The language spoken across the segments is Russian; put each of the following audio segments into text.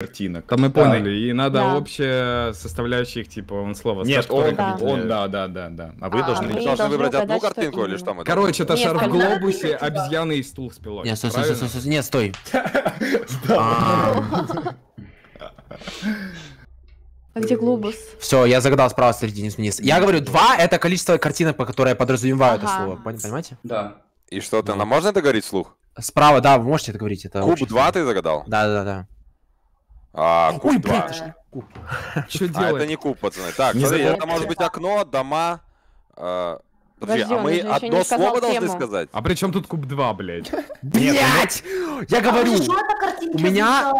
картинок. Там мы поняли, и надо общая составляющая их, типа, он слово. Нет, он, да. А вы должны выбрать одну картинку или что мы? Короче, это шар в глобусе, обезьяны и стул с пилой. Нет, стой. А где глобус? Все, я загадал справа, среди вниз. Я говорю, 2 это количество картинок, по которой подразумеваю это слово. Понимаете? Да. И что-то, нам можно это говорить вслух? Справа, да, вы можете это говорить. Куб 2 ты загадал? Да. А, куб 2. Это не куб, пацаны. Так, смотри, это может быть окно, дома. Подожди, а мы одно слово должны сказать? А при чем тут куб 2, блядь? Блядь! Я говорю, у меня...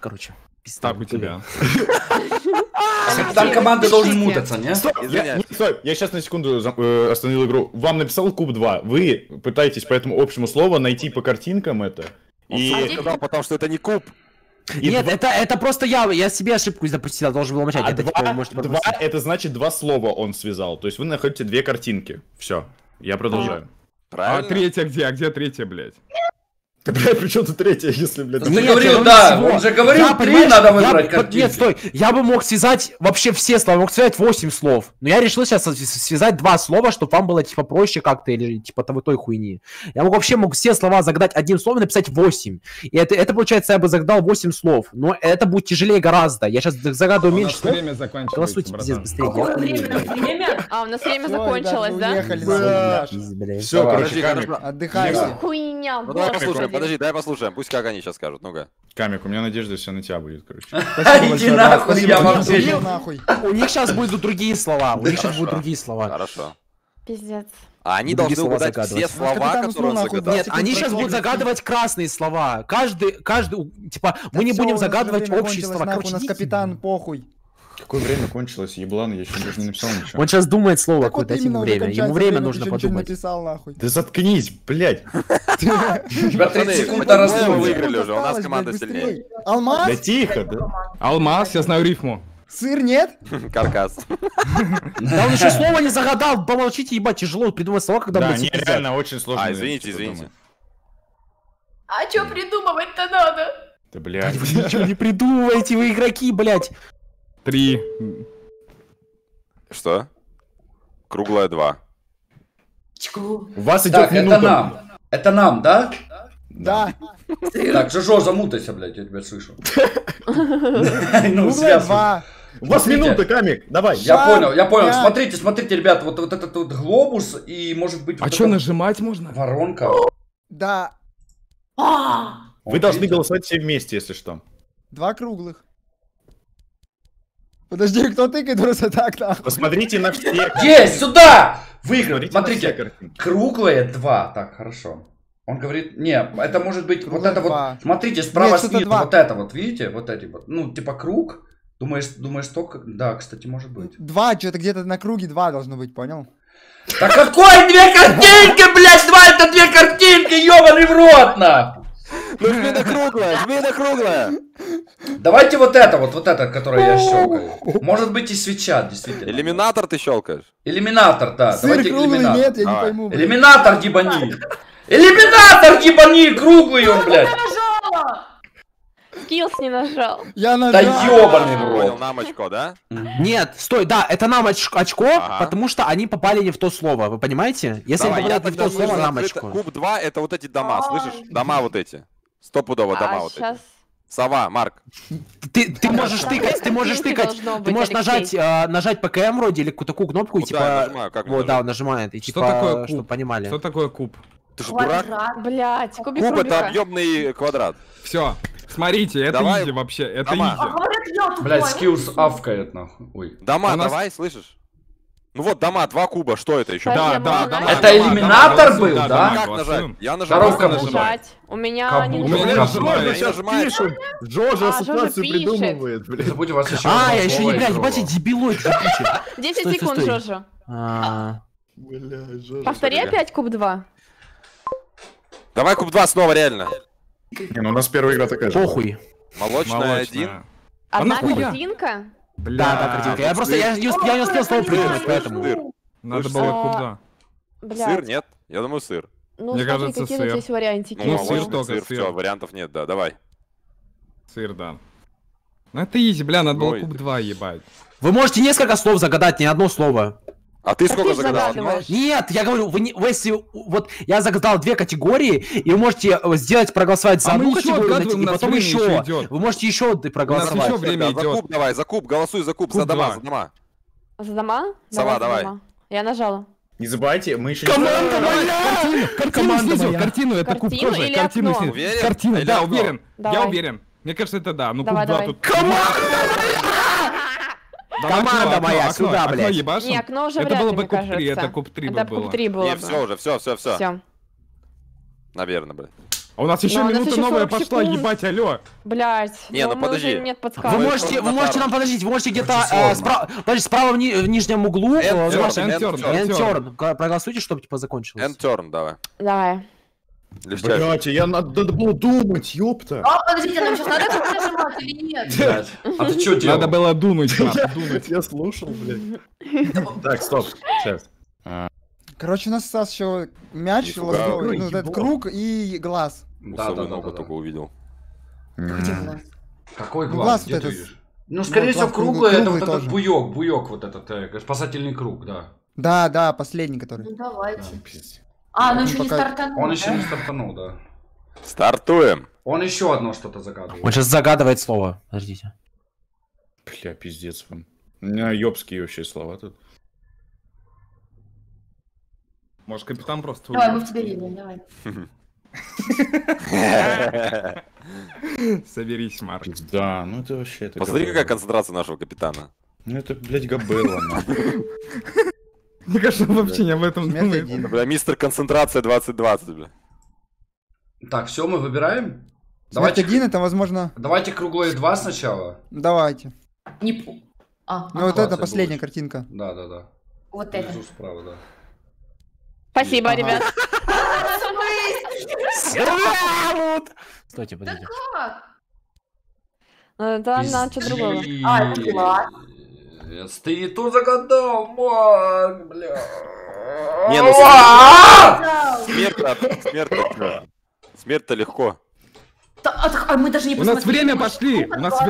Короче. Так, у тебя. Капитан команды должен мутаться, не? Стой, я сейчас на секунду остановил игру. Вам написал куб 2. Вы пытаетесь по этому общему слову найти по картинкам это. Я сказал, потому что это не куб. Нет, это просто я себе ошибку запустил, должен был начать. 2 это значит 2 слова он связал. То есть вы находите 2 картинки. Все, я продолжаю. А 3-я где? А где 3-я, блядь? Да, блядь, при чем тут 3-я, если, блядь... Ты говорил, да, он же говорил, 3 надо выбрать картинки. Нет, стой, я бы мог связать вообще все слова, мог связать 8 слов. Но я решил сейчас связать 2 слова, чтобы вам было, типа, проще как-то, или, типа, той хуйни. Я мог все слова загадать одним словом и написать 8. И это, получается, я бы загадал 8 слов. Но это будет тяжелее гораздо. Я сейчас загадываю меньше слов. У нас время закончилось, голосуйте, пиздец, быстрее. А, у нас время закончилось, да? Все, короче, отдыхайся. Хуйня, подожди, дай послушаем, пусть как они сейчас скажут, ну-ка. Камик, у меня надежда все на тебя будет, короче. Иди нахуй, я вам верю. У них сейчас будут другие слова, Хорошо. Пиздец. А они должны угадать все слова, которые он загадал. Нет, они сейчас будут загадывать красные слова. Каждый, типа, мы не будем загадывать общие слова. У нас капитан похуй. Какое время кончилось, еблан, я еще даже не написал ничего. Он сейчас думает слово какое-то, дайте ему время. Ему время нужно подумать. Да заткнись, блядь. Тебя 30 секунд мы выиграли уже, у нас команда сильнее. Алмаз? Да тихо, да. Алмаз, я знаю рифму. Сыр нет? Каркас. Да он еще слова не загадал, помолчите, ебать, тяжело придумать слова, когда будет. Да, реально очень сложно. А, извините. А что придумывать-то надо? Да, блядь. Вы ничего не придумываете, вы игроки, блядь. 3. Что? Круглая 2. У вас идет так, минута. Это нам, да? Да. Так, Жожо, замутайся, блядь, я тебя слышу. Круглая 2. У вас минута, Камик, давай. Я понял. Смотрите, ребят, вот этот вот глобус и может быть... А что, нажимать можно? Воронка. Да. Вы должны голосовать все вместе, если что. 2 круглых. Подожди, кто тыкает просто так, нахуй? Посмотрите на все. Есть, сюда! Выиграл, смотрите. Круглые 2. Так, хорошо. Он говорит, не, это может быть вот это вот. Смотрите, справа снизу, вот это вот, видите? Вот эти вот. Ну, типа круг. Думаешь, только... Да, кстати, может быть. 2, что-то где-то на круге 2 должно быть, понял? Да какой 2 картинки, блядь? 2 это 2 картинки, ёбаный в рот, нахуй! Ну, жмена круглая. Давайте вот это, которое я щелкаю. Может быть и свеча, действительно. Иллюминатор ты щелкаешь? Иллюминатор, да. Сыр давайте иллюминатор. Нет, я не пойму. Блядь. Иллюминатор гибани. Круглый он, блядь. Скиллз не нажал. Я нажал. Да ёбаный в рот. Нам очко, да? Нет, стой, да, это нам очко, потому что они попали не в то слово, вы понимаете? Если они попадают не в то слово, нам очко. Куб 2 это вот эти дома, слышишь? Дома вот эти. Стопудово дома вот эти. Сова, Марк. Ты можешь тыкать, ты можешь нажать ПКМ вроде или какую-то такую кнопку и типа... Вот, да, он нажимает, и типа, чтобы понимали. Что такое куб? Ты же дурак? Блядь, кубик Рубика. Куб это объемный квадрат. Все. Смотрите, это изи вообще, это изи. Блядь, скиллз авкает нахуй. Ой. Дома, давай, слышишь? Ну вот, дома, 2 куба, что это еще? Да, дома. Это иллюминатор был, да? Как нажать? Я нажал. У меня не нажимает. Джоджо ассоциацию придумывает, блядь. А, я еще не, блядь, ебать, дебилой. 10 секунд, Джоджо. Повтори опять куб 2. Давай куб 2 снова, реально. Не, ну у нас первая игра такая же. Похуй. Молочная 1. Одна картинка? Да, картинка. Я просто не успел слово придумать, поэтому. Надо было куб 2. Сыр нет? Я думаю сыр. Мне кажется, сыр. Ну сыр только сыр. Все, вариантов нет, да, давай. Сырдан. Ну это изи, бля, надо было куб 2 ебать. Вы можете несколько слов загадать, не одно слово. А ты сколько загадал? Нет, я говорю, вы если вот я загадал две категории, и вы можете сделать проголосовать за одну категорию, и потом еще. Вы можете еще проголосовать. У нас еще время идет. За куб давай, за куб, голосуй за куб, за дома, за дома. За дома? Сова, давай. Я нажала. Не забывайте, мы еще... Команда моя! Картину снизу, картину, это куб тоже. Картину снизу. Картину, да, уверен. Я уверен. Мне кажется, это да. Ну, куб 2 тут... Команда моя, окно, сюда, окно, блядь. Не, окно уже это было бы куб 3, это куб 3 бы было. Не, все уже, все. Наверное, блядь. А у нас еще минута новая пошла, ебать, алё. Блядь, не, ну подожди. Вы можете нам подождите, вы можете где-то справа в нижнем углу. Энтерн, проголосуйте, чтобы типа закончилось. Энтерн, давай. Давай. Блять, я надо было думать, ёпта. А, подождите, нам сейчас надо что-то нажимать или нет? А ты что делал? Надо было думать, я слушал, блядь. Так, стоп, сейчас. Короче, у нас Стас еще мяч, этот круг и глаз. Мусовую ногу только увидел. Какой глаз? Ну, скорее всего, круглый, это вот этот буёк, вот этот спасательный круг, да. Да, последний, который. Ну, давайте. А, ну еще пока... не стартанул. Он еще не стартанул, да. Стартуем. Он еще одно что-то загадывает. Он сейчас загадывает слово. Подождите. Бля, пиздец вам. У меня ёбские вообще слова тут. Может, капитан просто... Давай, мы в тебя видим, давай. Соберись, Марк. Да, ну это вообще... Посмотри, какая концентрация нашего капитана. Ну это, блядь, Габелла. Мне кажется, он вообще не об этом думает. Бля, мистер концентрация 2020, бля. Так, все, мы выбираем. Давайте один, это возможно. Давайте круглое 2 сначала. Давайте. Не. А. Ну вот это последняя картинка. Да. Вот это. Справа, да. Спасибо, ребят. Стойте, подождите. Да, нам что-то другое. А, это класс. Ты ту загадал, Марк, бля. Не, ну смерть-то легко. Мы даже не посмотрели. У нас время пошли, у нас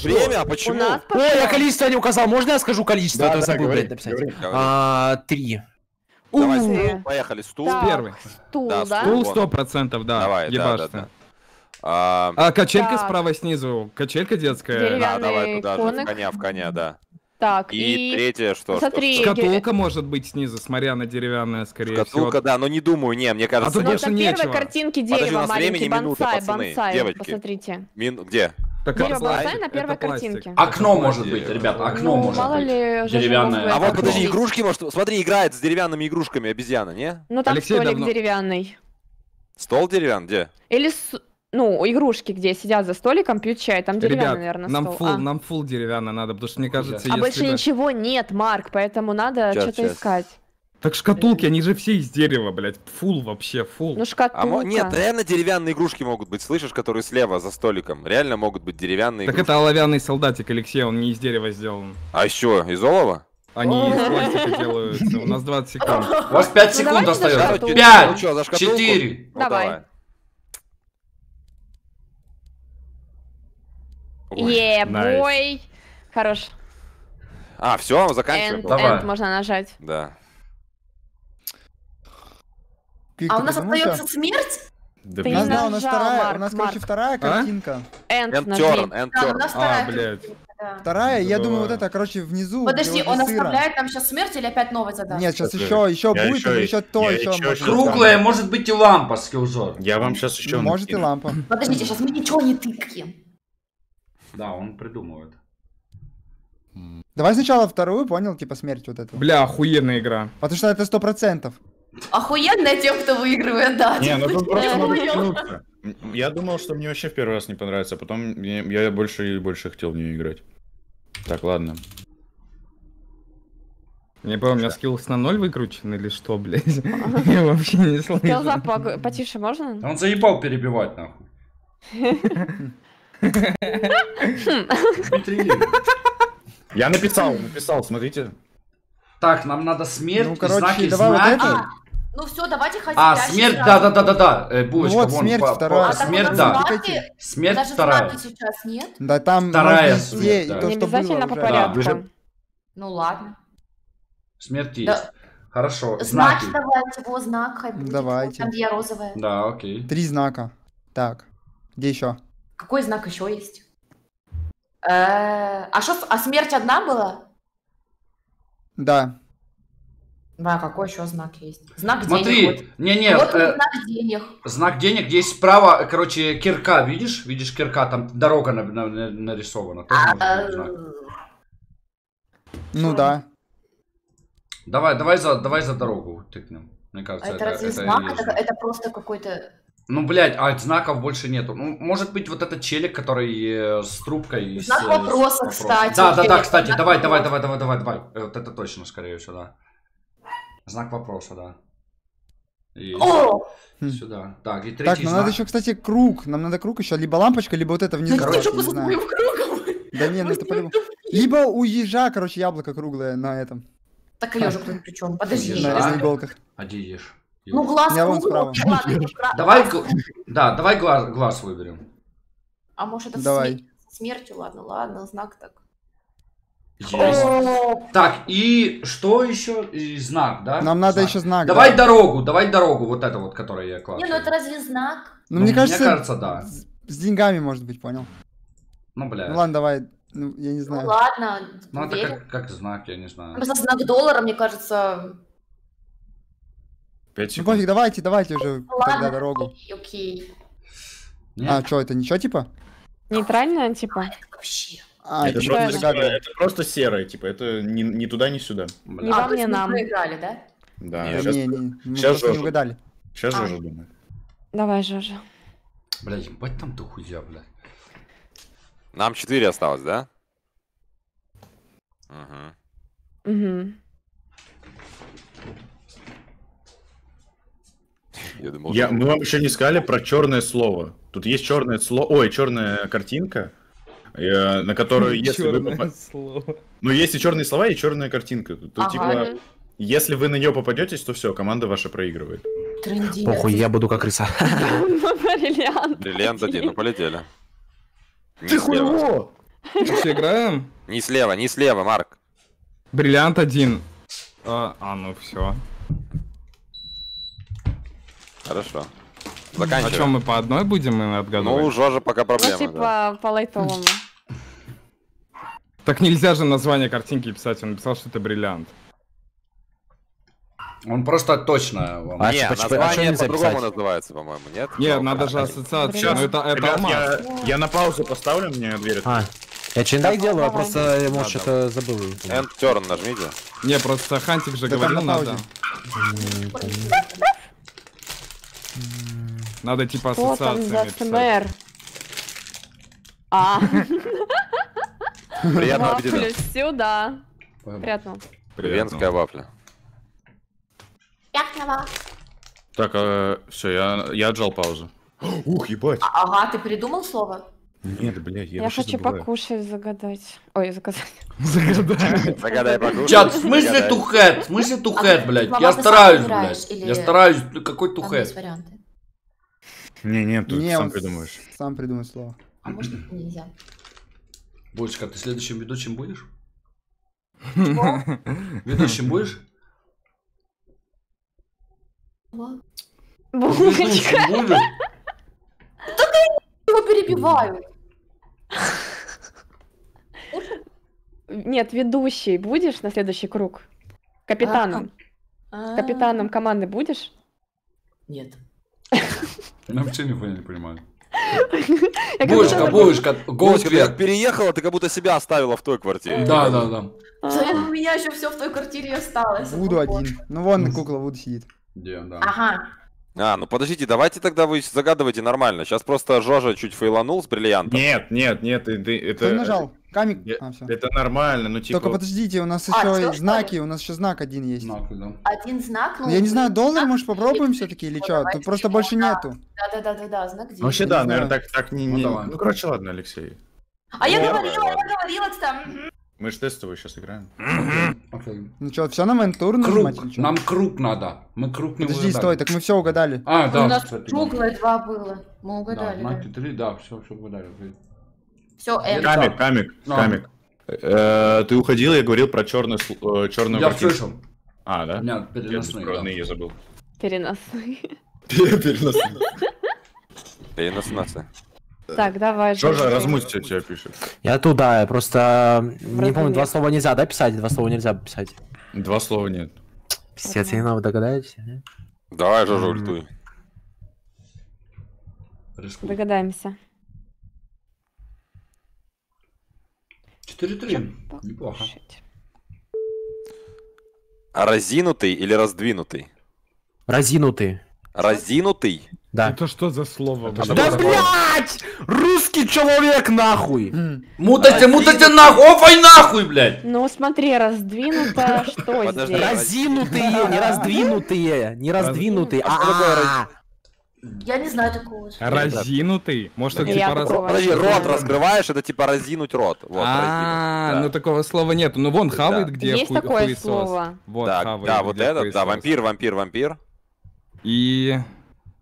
время, а почему? Ой, я количество не указал, можно я скажу количество? Да, забыл, блядь, написать. 3. Давай, поехали, стул. Первый. Стул 100%, да. Давай, ебашься. Качелька справа снизу, качелька детская. Да, давай туда же, в коня, да. Так, и третье, что? Шкатулка может быть снизу, смотря на деревянное, скорее всего. Шкатулка, да, но не думаю, не, мне кажется, нет. А тут на первой картинке дерево маленький, бонсай, девочки, посмотрите. Где? Дерево бонсай на первой картинке. Окно может быть, ребята, окно может быть. Деревянное. А вот, подожди, игрушки, может, смотри, играет с деревянными игрушками обезьяна, не? Ну там столик деревянный. Стол деревянный, где? Или... Ну, игрушки, где сидят за столиком, пьют чай, там деревянный, наверное, стол. Нам фул деревянно надо, потому что мне кажется, если... А больше ничего нет, Марк, поэтому надо что-то искать. Так шкатулки, они же все из дерева, блядь, фул вообще, фул. Ну шкатулка. Нет, реально деревянные игрушки могут быть, слышишь, которые слева за столиком, реально могут быть деревянные игрушки. Так это оловянный солдатик, Алексей, он не из дерева сделан. А еще, из олова? Они из пластика делаются, у нас 20 секунд. У вас 5 секунд остается. 5, 4. Давай. Ебой. Хорош. А, все, заканчиваем. End можно нажать. Да. А у нас остается смерть? Да, у нас вторая. У нас, короче, вторая картинка. End. Вторая, я думаю, вот это, короче, внизу. Подожди, он оставляет там сейчас смерть или опять новый задание? Нет, сейчас еще будет, еще то, еще. Круглая, может быть, и лампа, скиллзор. Я вам сейчас еще. Может и лампа. Подождите, сейчас мы ничего не тыкаем. Да, он придумывает. Давай сначала вторую, понял, типа смерть вот эту. Бля, охуенная игра. Потому что это 100%. Охуенная тем, кто выигрывает, да. Не, ну тут просто... Я думал, что мне вообще в первый раз не понравится, а потом я больше и больше хотел в нее играть. Так, ладно. Я не помню, у меня скиллс на 0 выкручен или что, блядь? Я вообще не слышу. Скиллзап потише можно? Он заебал перебивать, нахуй. Я написал, смотрите. Так, нам надо смерть, знаки, знаки. Ну все, давайте хотим. А, смерть, да. Булочка, вот, вон, смерть вторая. Смерть, да. Смерть вторая. Сейчас нет. Да, там вторая смерть, да. Не обязательно по порядку. Да, ну ладно. Смерть есть. Да. Хорошо. Знаки. Знак давайте, его знак. Хабить. Давайте. Там, где я розовая. Да, окей. 3 знака. Так. Где еще? Какой знак еще есть? А что, а смерть одна была? Да. Да, какой еще знак есть? Знак смотри, денег. Смотри, не-не. Вот знак денег. Знак денег, здесь справа, короче, кирка, видишь? Видишь кирка, там дорога нарисована. Тоже может знак. Ну да. Давай за дорогу тыкнем. Мне кажется, это разве знак? Это просто какой-то... Ну, блядь, а знаков больше нету. Ну, может быть, вот этот челик, который с трубкой... Знак вопроса, кстати. Да, кстати, давай. Вот это точно, скорее всего, да. Знак вопроса, да. И о! Сюда. Так, и третий так, знак. Надо еще, кстати, круг. Нам надо круг еще. Либо лампочка, либо вот это внизу. Да короче, не знаю. Да нет, ну это по-любому. Либо у ежа, короче, яблоко круглое на этом. Так и ежик тут причем. Подожди. На иголках. А где ешь? Ну глаз круглый. Давай глаз выберем. А может это смертью? Ладно, знак так. Так, и что еще? И знак, да? Нам надо еще знак. Давай дорогу, вот это вот, которая я класс. Не, ну это разве знак? Ну, мне кажется, да. С деньгами, может быть, понял. Ну, бля. Ну, ладно, давай, ну, я не знаю. Ну, ладно, ну, это как знак, я не знаю. Просто знак доллара, мне кажется... Ну, пофиг, давайте уже тогда дорогу. Окей. А, что, это ничего, типа? Нейтральная, типа? Вообще... А, это просто серое, типа, это ни туда, ни сюда. Не во мне нам. Играли, да? Да. Нет, не. Сейчас Жожа. Не угадали. Сейчас Жожа думает. Давай, Жожа. Бля, ебать там дохуя, бля. Нам 4 осталось, да? Угу. Я думал, мы вам еще не сказали про черное слово. Тут есть черное слово, ой, черная картинка. На которую, если вы ну, есть и черные слова, и черная картинка. То, типа, если вы на нее попадетесь, то все, команда ваша проигрывает. Трындец. Похуй, я буду как рыса. Бриллиант один, ну полетели. Ты хуево! Вообще играем? Не слева, Марк. Бриллиант один. А, ну все. Хорошо. Заканчиваем. А что, мы по одной будем и отгадывать? Ну, у Жожи пока проблема. Ну, типа, по лайтовому. Так нельзя же название картинки писать, он написал, что это бриллиант. Он просто точно... Нет, название по-другому называется, по-моему, нет? Нет, надо же ассоциацию. Ну, это алмаз. Я на паузу поставлю, мне дверь. Я чиндай делаю, а просто, может, что-то забыл. End turn нажмите. Не, просто Хантик же говорил, надо. Надо типа ассоциациями. А. Приятного аппетита. Сюда. Приятного. Привенская вафля. Приятного. Так, все, я отжал паузу. Ух, ебать. Ага, ты придумал слово? Нет, бля, я хочу покушать, загадать. Ой, заказать. Загадай, покушай. Чат, в смысле тухет? В смысле тухет, блядь? Я стараюсь, блядь. Я стараюсь. Какой тухет? Не, ты сам придумаешь. Сам придумай слово. А может нельзя? Булочка, ты следующим ведущим будешь? Ведущим будешь? Булочка. Да ты его перебиваю. Нет, ведущий будешь на следующий круг? Капитаном. Капитаном команды будешь? Нет. Я вообще нихуя не понимаю. Булочка, голос вверх. Переехала, ты как будто себя оставила в той квартире. Да. У меня еще все в той квартире осталось. Вуду один. Ну вон кукла Вуду сидит. Где, да. Ага. А, ну подождите, давайте тогда вы загадывайте нормально. Сейчас просто Жожа чуть фейланул с бриллиантом. Нет, это... Ты нажал? Камик? Это нормально, ну типа... Только подождите, у нас еще знаки, у нас еще знак один есть. Один знак, ну... Я не знаю, доллар, может, попробуем все-таки или что? Тут просто больше нету. Да, знак здесь. Вообще да, наверное, так не... Ну, короче, ладно, Алексей. А я говорила, кстати. Мы же тестовую сейчас играем. Ну что, все на ментур нажимать? Нам круг надо. Мы круг не угадали. Подожди, стой, так мы все угадали. А, да. У нас круглое 2 было. Мы угадали. Да, Маки 3, да, все, все угадали. Все, Камик, Камик. Ты уходил, я говорил про черную вратицу. Я слышал. А, да? Нет, переносные. Переносные я забыл. Переносные. Переносные. Переносные. Так, давай. Что же, размусти, тебя пишет. Я туда, я просто не помню, 2 слова нельзя, да, писать? 2 слова нельзя писать. 2 слова нет. Писец, я не догадаетесь? Давай, Жожа, ультуй. Догадаемся. 4-3. Неплохо. А разинутый или раздвинутый? Разинутый. Разинутый? Да. Это что за слово? Да блять! Русский человек нахуй! Мутайте, мутайте нахуй! Опай нахуй, блядь! Ну смотри, раздвинутое что здесь? Разинутые, не раздвинутые, не раздвинутые. А я не знаю такого. Разинутый? Может это типа подожди, рот раскрываешь, это типа разинуть рот. А, ну такого слова нет. Ну вон хавает где хуесос. Есть такое слово. Да, вот это, да, вампир, вампир, вампир. И...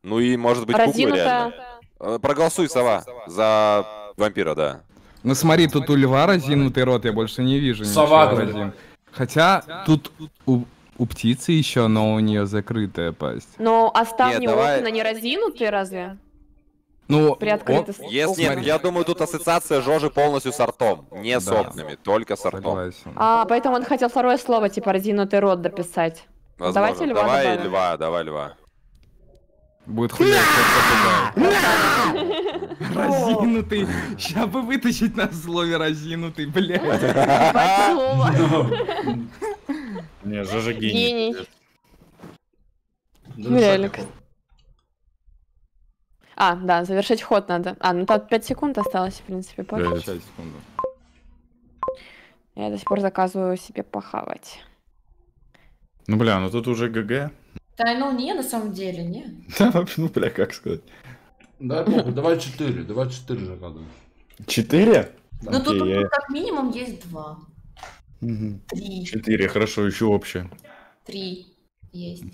Ну и может быть кукла реально. Проголосуй, Сова, за вампира, да. Ну смотри, тут у льва разинутый рот, я больше не вижу. Сова разин. Хотя тут у птицы еще, но у нее закрытая пасть. Но оставь не окна не разинутые разве? Ну, если нет, я думаю, тут ассоциация Жожи полностью с ртом, не с окнами, только с ртом. А, поэтому он хотел второе слово, типа разинутый рот дописать. Давайте льва. Давай льва, давай льва. Будет хуйня, разинутый. Сейчас бы вытащить на слове разинутый, блядь. Не, Жожа гений. А, да, завершить ход надо. А, ну тут 5 секунд осталось, в принципе, пока. Я до сих пор заказываю себе похавать. Ну бля, ну тут уже ГГ. Да, ну не, на самом деле, не. Да, вообще, ну бля, как сказать. Да, давай 4, давай 4 заказывай. 4? Ну тут как минимум есть 2. 3. 4, хорошо, еще общее. 3 есть.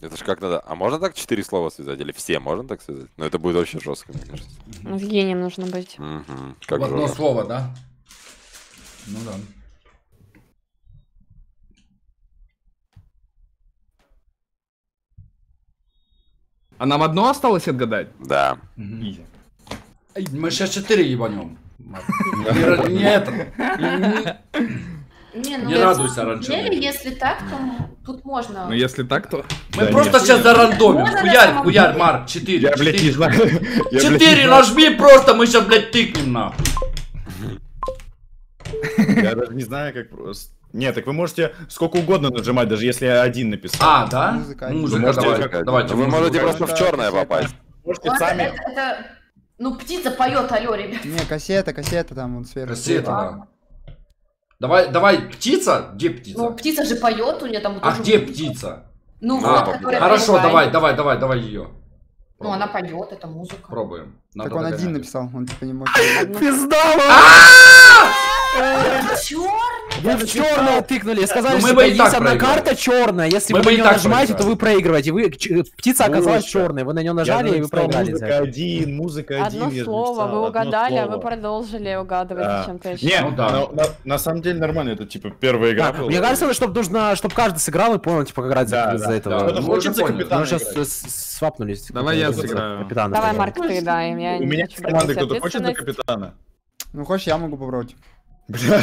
Это ж как надо. А можно так 4 слова связать? Или все можно так связать? Но это будет очень жестко, мне кажется. С гением нужно быть. Как одно слово, да? Ну да. А нам одно осталось отгадать? Да. Мы сейчас 4 ебанем. Нет. Не радуйся раньше. Если так, то тут можно. Ну если так, то... Мы просто сейчас зарандомим. Хуярь, хуярь, Марк, 4. 4 нажми просто, мы сейчас, блядь, тыкнем нахуй. Я даже не знаю, как просто... Нет, так вы можете сколько угодно нажимать, даже если я один написал. А, да? Музыка, давайте, давайте. Вы можете просто в черное попасть. Можете сами. Это... Ну, птица поет, алё, ребят. Не, кассета, кассета там вон сверху. Кассета, да. Давай, давай, птица? Где птица? Ну, птица же поет, у нее там... А где птица? Ну, хорошо, давай, давай, давай, давай ее. Ну, она поет, это музыка. Пробуем. Так он один написал, он типа не может... Вы в черное тыкнули, сказали, что есть одна карта черная, если вы на нее нажимаете, то вы проигрываете. Птица оказалась черной, вы на нее нажали и вы проиграли. Музыка один, одно слово, вы угадали, а вы продолжили угадывать чем-то еще. Нет, на самом деле нормально, это типа первая игра. Мне кажется, что нужно, чтобы каждый сыграл и понял, типа, как играть за этого. Хочется капитана. Мы сейчас свапнулись. Давай я сыграю. Давай, Марк, ты дай. У меня в команде кто-то хочет на капитана. Ну хочешь, я могу попробовать. Бля,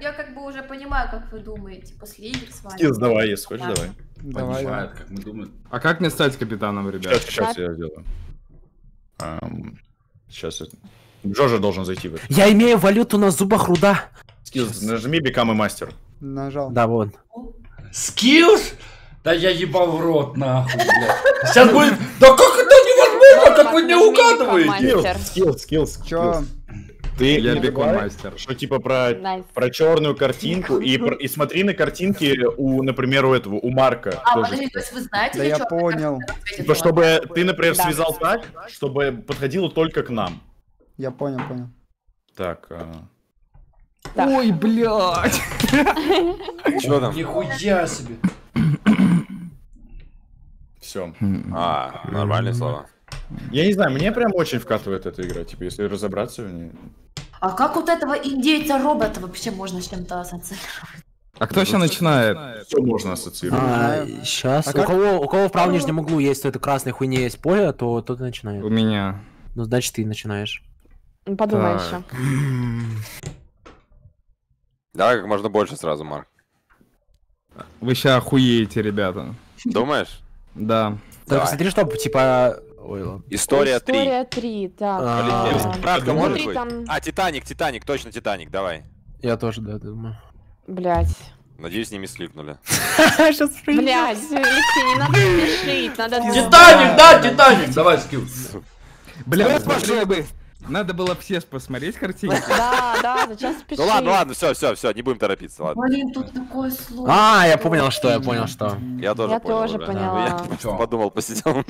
я как бы уже понимаю, как вы думаете. После игр с вами. Скилз, давай, если хочешь, давай. Давай. Понимает, как мы думаем. А как мне стать капитаном, ребят? Сейчас я сделаю. Сейчас. Джорджа должен зайти в это. Я имею валюту на зубах руда. Скилз, нажми become a master. Нажал. Да, вот. Скилз? Да я ебал в рот, нахуй, блядь. Сейчас будет... Да как это невозможно, как вы не угадываете? Скилз, скилз, скилз. Ты я бегун мастер. Что типа про черную картинку и смотри на картинки у, например, у этого, у Марка. А, подожди, то есть вы знаете, да я понял. Типа, чтобы ты, например, связал так, чтобы подходило только к нам. Я понял, понял. Так. Так. Ой, блядь! Что там? Нихуя себе! Все. А, нормальные слова. Я не знаю, мне прям очень вкатывает эта игра, типа, если разобраться в ней. А как вот этого индейца-робота вообще можно с чем-то ассоциировать? А кто сейчас начинает? Все можно ассоциировать. Сейчас. У кого в правом нижнем углу есть эта красная хуйня, есть поле, то тот начинает. У меня. Ну, значит, ты начинаешь. Подумай еще. Давай как можно больше сразу, Марк. Вы сейчас охуеете, ребята. Думаешь? Да. Только смотри, что типа... История 3. История 3, так. А, Титаник, Титаник, точно Титаник, давай. Я тоже, да, думаю. Блять. Надеюсь, с ними слипнули. Сейчас блять, не надо спешить, надо... Титаник, да, Титаник! Давай, Скиллз. Блять, пошли бы. Надо было все посмотреть картинки. Да, да, сейчас спеши. Ну ладно, ладно, все, все, все, не будем торопиться, ладно. Блин, тут такое слово. А, я понял, что, я понял, что. Я тоже поняла. Я подумал, посидел.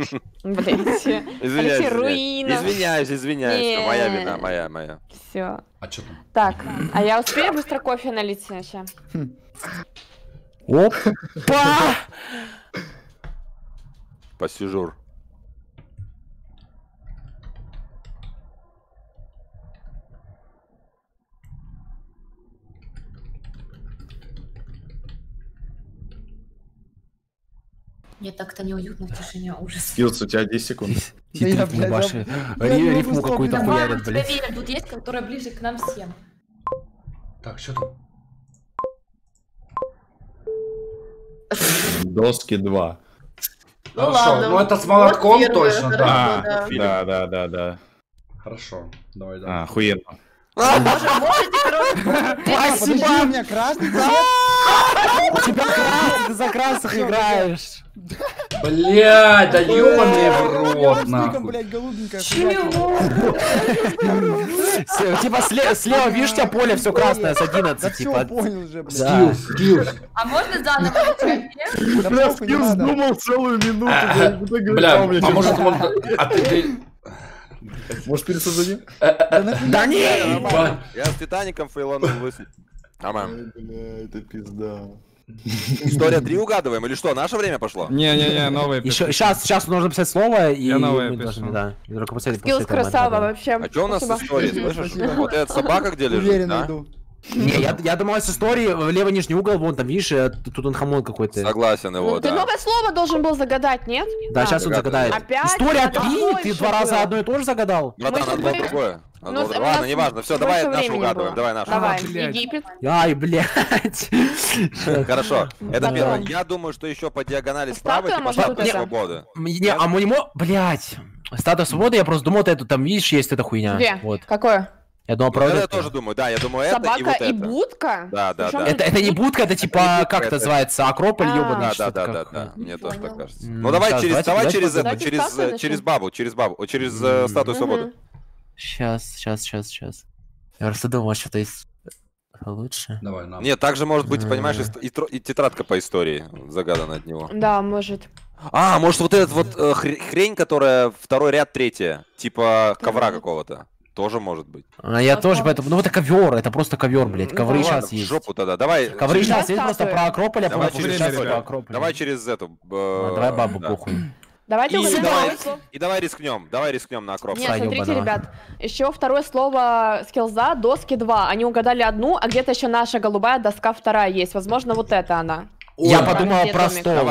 Блять. Извиняюсь, извиняюсь. Моя вина, моя. Все. А что там? Так, а я успею быстро кофе налить сейчас? Оп. Пассажир. Мне так-то неуютно в тишине, ужас. Скиллз, у тебя 10 секунд. Я, блядь, рифму какую-то хуярят, блядь. Проверим, тут есть, которая ближе к нам всем. Так, что тут? Доски 2. Ну ладно. Ну это с молотком точно, да. Да, да, да, да. Хорошо, давай, да. Охуенно. Спасибо! У меня красный цвет! У тебя красный, ты за красных играешь! Блядь, да ёбаный в рот, нахуй! Чего? Типа слева, видишь, у тебя поле все красное с 11, типа. Скиллз, Скиллз! А можно заново начать? Бля, Скиллз думал целую минуту. Бля, а может он... А ты... Может, пересоздадим? Да нет! Я с Титаником фейланул высадил. Нормально. Бля, это пизда. История 3 угадываем или что? Наше время пошло? Не-не-не, новое пишу. Сейчас нужно писать слово и... Я новое пишу. Да. Скиллз красава вообще. А что у нас с историей, слышишь? Вот эта собака где лежит, да? Не, я думал, с историей в левый нижний угол, вон там, видишь, тут он хамон какой-то. Согласен его, да. Ты новое слово должен был загадать, нет? Да, сейчас он загадает. История 3, ты 2 раза одно и то же загадал. Братан, надо было другое. Ладно, неважно, все, давай нашу угадываем, давай нашу. Давай, Египет. Ай, блядь. Хорошо, это первое. Я думаю, что еще по диагонали справа, типа, статус свободы. Не, а мы не можем, блядь. Статус свободы, я просто думал, ты эту там, видишь, есть эта хуйня. Где? Какое? Я думал, про это. Я тоже думаю, да, я думаю, это и вот это. Собака и будка? Да, да, да. Это не будка, это типа, как это называется, Акрополь, ёбаный, что-то. Да, да, да, мне тоже так кажется. Ну давай через это, через бабу, через статую свободы. Сейчас. Я просто думал, что-то есть лучше. Давай, нам. Нет, также может быть, понимаешь, и тетрадка по истории загадана от него. Да, может. А, может вот этот вот хрень, которая второй ряд, третья, типа ковра какого-то. Тоже может быть. А я тоже поэтому. Ну это ковер, это просто ковер, блядь. Ковры ну, сейчас ладно, есть. В жопу тогда. Давай. Ковры сейчас есть просто про Акрополь, а давай через Акрополь. Давай через эту. Давай бабу похуй. Давайте давай рискнем на Акрополь. Нет, смотрите, ребят, еще второе слово Скиллза, доски 2. Они угадали одну, а где-то еще наша голубая доска 2 есть. Возможно, вот это она. Ой, я подумал про стол.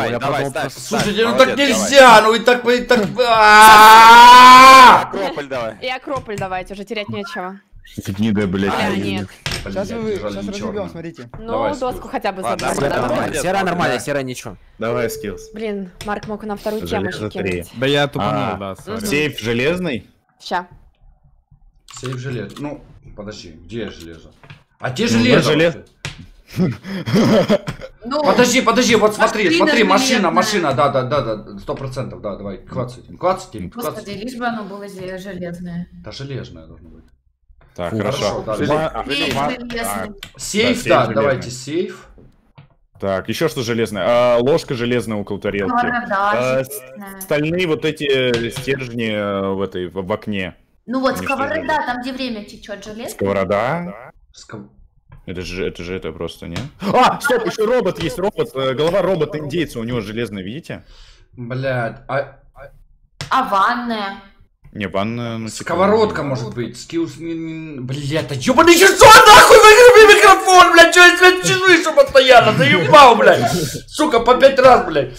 Слушайте, ну так нельзя, ну и так... Акрополь давай. И Акрополь давайте, уже терять нечего. Это книга, блядь. Сейчас разберем, смотрите. Ну, доску хотя бы забрать. Серая нормальная, серая ничего. Давай, Скиллз. Блин, Марк мог нам вторую тему кинуть. Да я тупанул, да. Сейф железный? Ща. Сейф железный. Ну, подожди, где железо? А те железо? Подожди, вот смотри, машина, да, 100%, да, давай, клацать. Господи, лишь бы оно было железное. Да, железное должно быть. Так, хорошо. Сейф, да, давайте сейф. Так, еще что железное? Ложка железная около тарелки. Стальные вот эти стержни в окне. Ну вот, сковорода, там где время течет, железо. Сковорода. Это просто не... А, стоп, еще робот есть, робот. Голова робота индейца, у него железная, видите? Блядь, а ванная? Не, ванная... Ну, сковородка, может быть. Скиллз... Блядь, а ёбаный чешу, нахуй, выруби микрофон, блядь, чё я тебя чешушу постоянно, заебал, блядь. Сука, по 5 раз, блядь.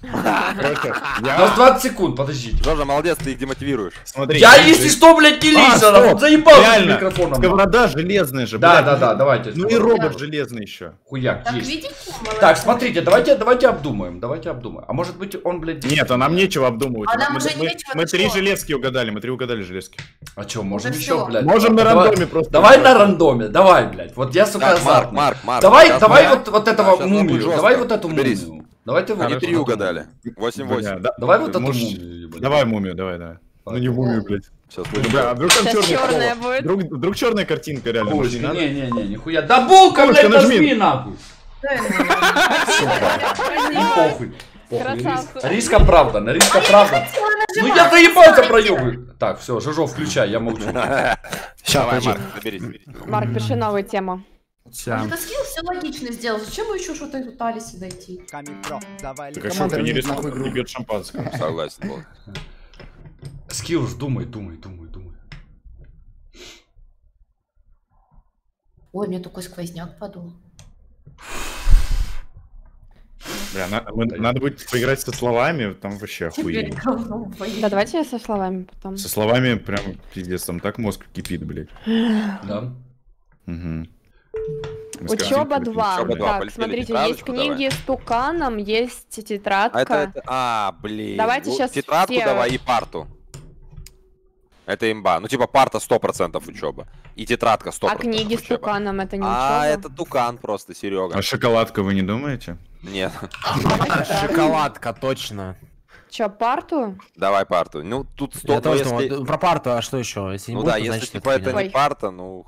У нас 20 секунд, подождите. Жоржа, молодец, ты их демотивируешь. Смотри, я, если что, блядь, не лично, заебал с микрофоном. Сковорода железная же, блядь. Да, давайте. Ну и робот железный еще. Хуяк, есть. Так, смотрите, давайте обдумаем, А может быть он, блядь... Нет, а нам нечего обдумывать. Мы 3 железки угадали, А чё, можем еще, блядь? Можем на рандоме просто. Давай на рандоме, давай, блядь. Вот я, сука, Марк. Давай вот этого мумию, давай вот эту мумию. Давай ты мумию. Они 3 угадали. 8-8. Давай вот эту мумию. Давай мумию, давай. Ну не мумию, блядь. Сейчас будет. А вдруг там черная будет? Вдруг черная картинка реально. Не, нихуя. Да булка, блядь, нажми нахуй. Похуй. Риск оправдан, Ну я заебался проебываю. Так, все, Жожо, включай, я молчу. Сейчас, Марк, заберись. Марк, пиши новую тему. Это скилл все логично сделал. Зачем мы еще что-то пытались дойти? Камикпро, давай. Так а что ты не рискнул, не бьет шампанское? Согласен был. Скилл, думай. Ой, мне такой сквозняк подул. Бля, надо будет поиграть со словами, там вообще охуенно. Да, давайте я со словами потом. Со словами прям пиздец, там так мозг кипит, блядь. Да? Угу. Учеба 2. Так, смотрите, есть книги с туканом, есть тетрадка. А, блин. Давайте сейчас тетрадку давай и парту. Это имба. Ну, типа парта 100% учеба. И тетрадка 100%. А книги с туканом это не учеба. А, это тукан просто, Серега. А шоколадка вы не думаете? Нет. Шоколадка, точно. Че, парту? Давай парту. Ну, тут 100%. Про парту, а что еще? Ну да, если типа это не парта, ну...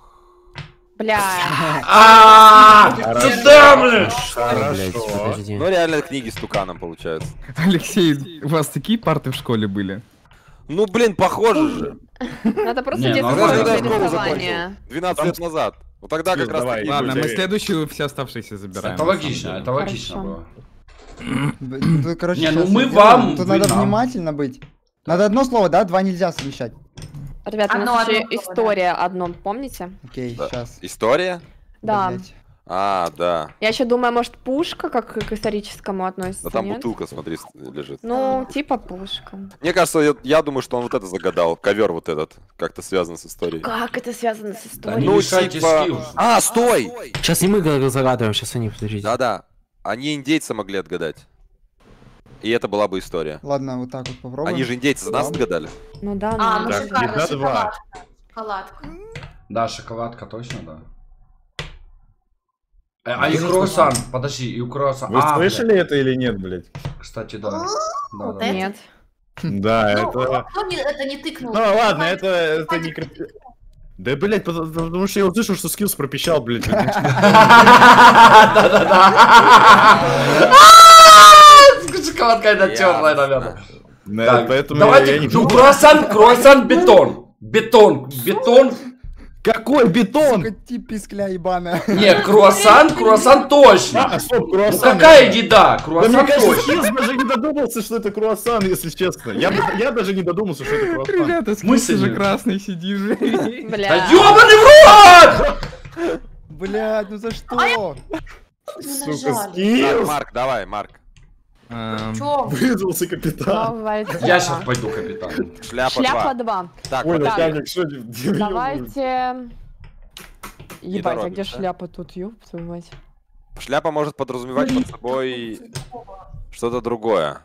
Бля. Ну реально книги с туканом получается. Алексей, у вас такие парты в школе были? Ну блин, похоже же. Надо просто рисование. 12 лет назад. Вот тогда как раз. Ладно, мы следующую все оставшиеся забираем. Это логично было. Не, ну мы вам. Тут надо внимательно быть. Надо одно слово, да? 2 нельзя совмещать. Ребята, у нас еще история одном, помните? Окей, сейчас. История? Да. А, да. Я еще думаю, может, пушка как к историческому относится, да, там нет? Бутылка, смотри, лежит. Ну, типа пушка. Мне кажется, я думаю, что он вот это загадал. Ковер вот этот. Как-то связан с историей. Как это связано с историей? Да, ну, типа... А, стой! Сейчас не мы загадываем, сейчас они, подождите. Да-да. Они индейцы могли отгадать. И это была бы история. Ладно, вот так вот попробуем. Они же индейцы за нас отгадали. Ну да, ну шикарно, шоколадка. Да, шоколадка, точно, да. А и круассан, подожди, и круассан. Вы слышали это или нет, блядь? Кстати, да. Нет. Да, это... Это не тыкнул. Ну ладно, это не... Да, блядь, потому что я услышал, что Скиллз пропищал, блядь. Да-да-да. Шоколадка это черная, наверное. Да, поэтому давайте, ну, круассан, бетон. Бетон. Какой бетон? Тип пискля ебаная. Не, круассан точно. Ну какая еда? Круассан точно. Я даже не додумался, что это круассан, если честно. Я даже не додумался, что это круассан. Ребята, смысл же красный сидишь. Да ёбаный в рот! Блядь, ну за что? Сука, Скиллз. Марк, давай. Вызвался капитан. Я сейчас пойду капитан. Шляпа 2. Так, давайте. Ебать, а где шляпа тут, ёб твою мать? Шляпа может подразумевать под собой что-то другое.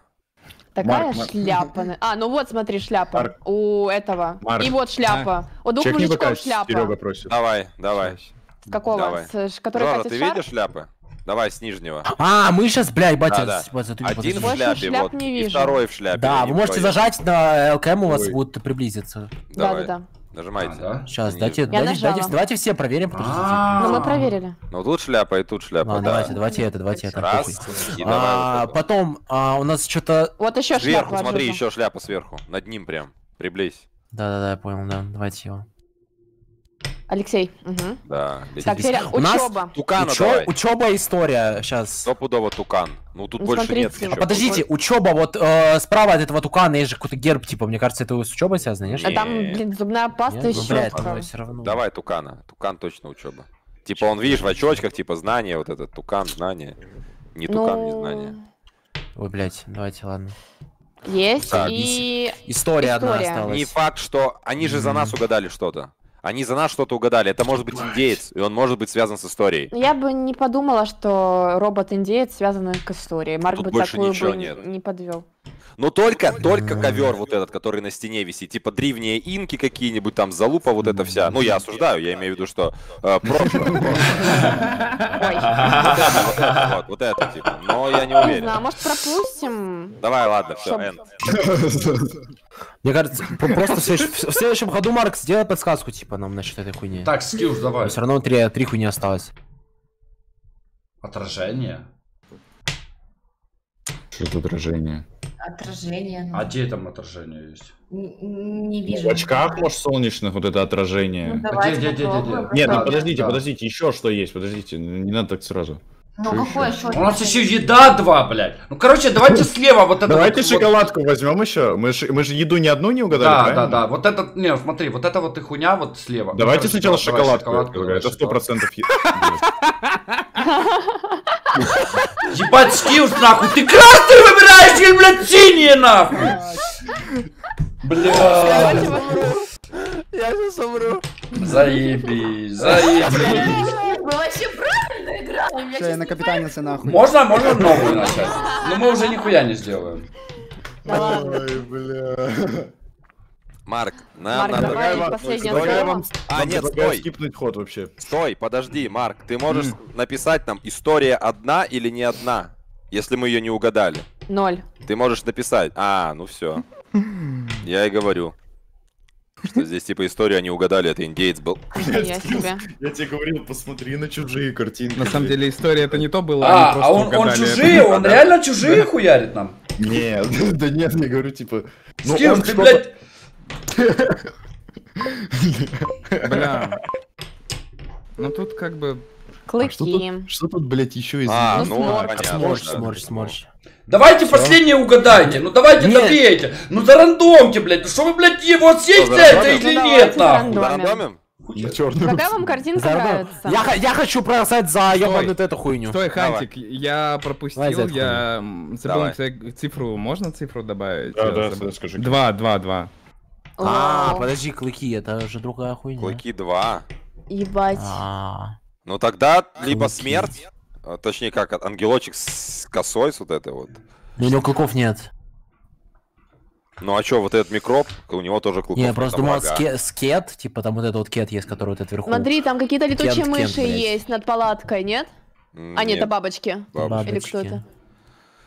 Такая шляпа. А, ну вот смотри, шляпа у этого. И вот шляпа. У 2 мужичков шляпа. Давай. С какого? Жора, ты видишь шляпы? Давай, с нижнего. А, мы сейчас, бля, ебать, один в шляпе, вот, и второй в шляпе. Да, вы можете зажать на ЛКМ, у вас будут приблизиться. Да. Нажимайте. Сейчас, давайте все проверим. Ну, мы проверили. Ну, тут шляпа и тут шляпа, да. Давайте это. Раз, и давай. Потом у нас что-то... Вот еще шляпа. Сверху, смотри, еще шляпа сверху. Над ним прям. Приблизь. Да-да-да, я понял, да. Давайте его. Алексей. Угу. Да. Так, теперь учеба. Учеба, история сейчас. Стопудово тукан. Ну тут больше нет. А подождите, учеба, вот справа от этого тукана есть же какой-то герб, типа, мне кажется, это с учебой связано, нет? А там, блин, зубная паста еще. Давай тукана. Тукан точно учеба. Типа он, видишь, в очочках, типа знание, вот этот тукан, знание. Не тукан, не знание. Ой, блядь, давайте, ладно. Есть, да, и... История одна осталась. Не факт, что... Они же за нас угадали что-то. Они за нас что-то угадали. Это может быть индеец, и он может быть связан с историей. Я бы не подумала, что робот-индеец связан к истории. Марк тут бы такую бы не подвел. Но только ковер вот этот, который на стене висит. Типа древние инки какие-нибудь, там залупа вот эта вся. Ну, я осуждаю, я имею в виду, что... Вот это, типа. Но я не уверен. А может, пропустим? Давай, ладно, все. Мне кажется, просто в следующем ходу, Марк, сделай подсказку, типа, нам насчет этой хуйни. Так, скилл давай. Все равно три хуйни осталось. Отражение? Что это отражение? Отражение. А где там отражение есть? Не вижу. В очках, может, солнечных вот это отражение. Ну, где? Нет, ну, подождите, еще что есть, подождите, не надо так сразу. Ну, какое еще? У нас еще еда два, блядь. Ну, короче, давайте слева вот это. Давайте вот, шоколадку вот... возьмем еще. Мы же еду ни одну не угадали, да, правильно? Да. Вот это, не, смотри, вот это вот и хуйня вот слева. Давайте сначала шоколадку. Это 100% еда. Ебать, скилл, нахуй. Ты красный выбираешь или, блядь, синие, нахуй? Блядь. Я сейчас умру. Заебись. Мы вообще правильно играем. Все, я накапитанился нахуй. Можно новую начать. Но мы уже нихуя не сделаем. Ой, бля. Марк, нам предлагаю вам... А, нет, стой. Скипнуть ход вообще. Стой, подожди, Марк. Ты можешь написать нам, история одна или не одна, если мы ее не угадали. 0. Ты можешь написать. А, ну все. Я и говорю. Что здесь типа историю они угадали, это индеец был. Я тебе говорил, посмотри на чужие картинки. На самом деле история это не то было. А он чужие, он реально чужие хуярит нам. Нет, да нет, я говорю типа. Скилл, ты, блядь. Бля. Ну тут как бы. Клыки. Что тут, блядь, еще из? А, ну сморщ. Давайте последнее угадайте, ну давайте добейте, ну зарандомьте, блядь, ну что вы, блядь, его съесть это или нет, нахуй? Зарандомим? Какая вам картинка нравится? Я хочу проголосовать за ебаную эту хуйню. Стой, Хантик, я пропустил, я забыл цифру, можно цифру добавить? Да, скажи. 2. А, подожди, клыки, это уже другая хуйня. Клыки 2. Ебать. Ну тогда либо смерть. Точнее, как ангелочек с косой, с вот этой вот. У него клыков нет. Ну а чё, вот этот микроб, у него тоже клыков нет. Я просто думал, скет, типа там вот этот вот кет есть, который вот этот вверху. Смотри, там какие-то летучие мыши есть над палаткой, нет? А нет, это бабочки. Или кто это?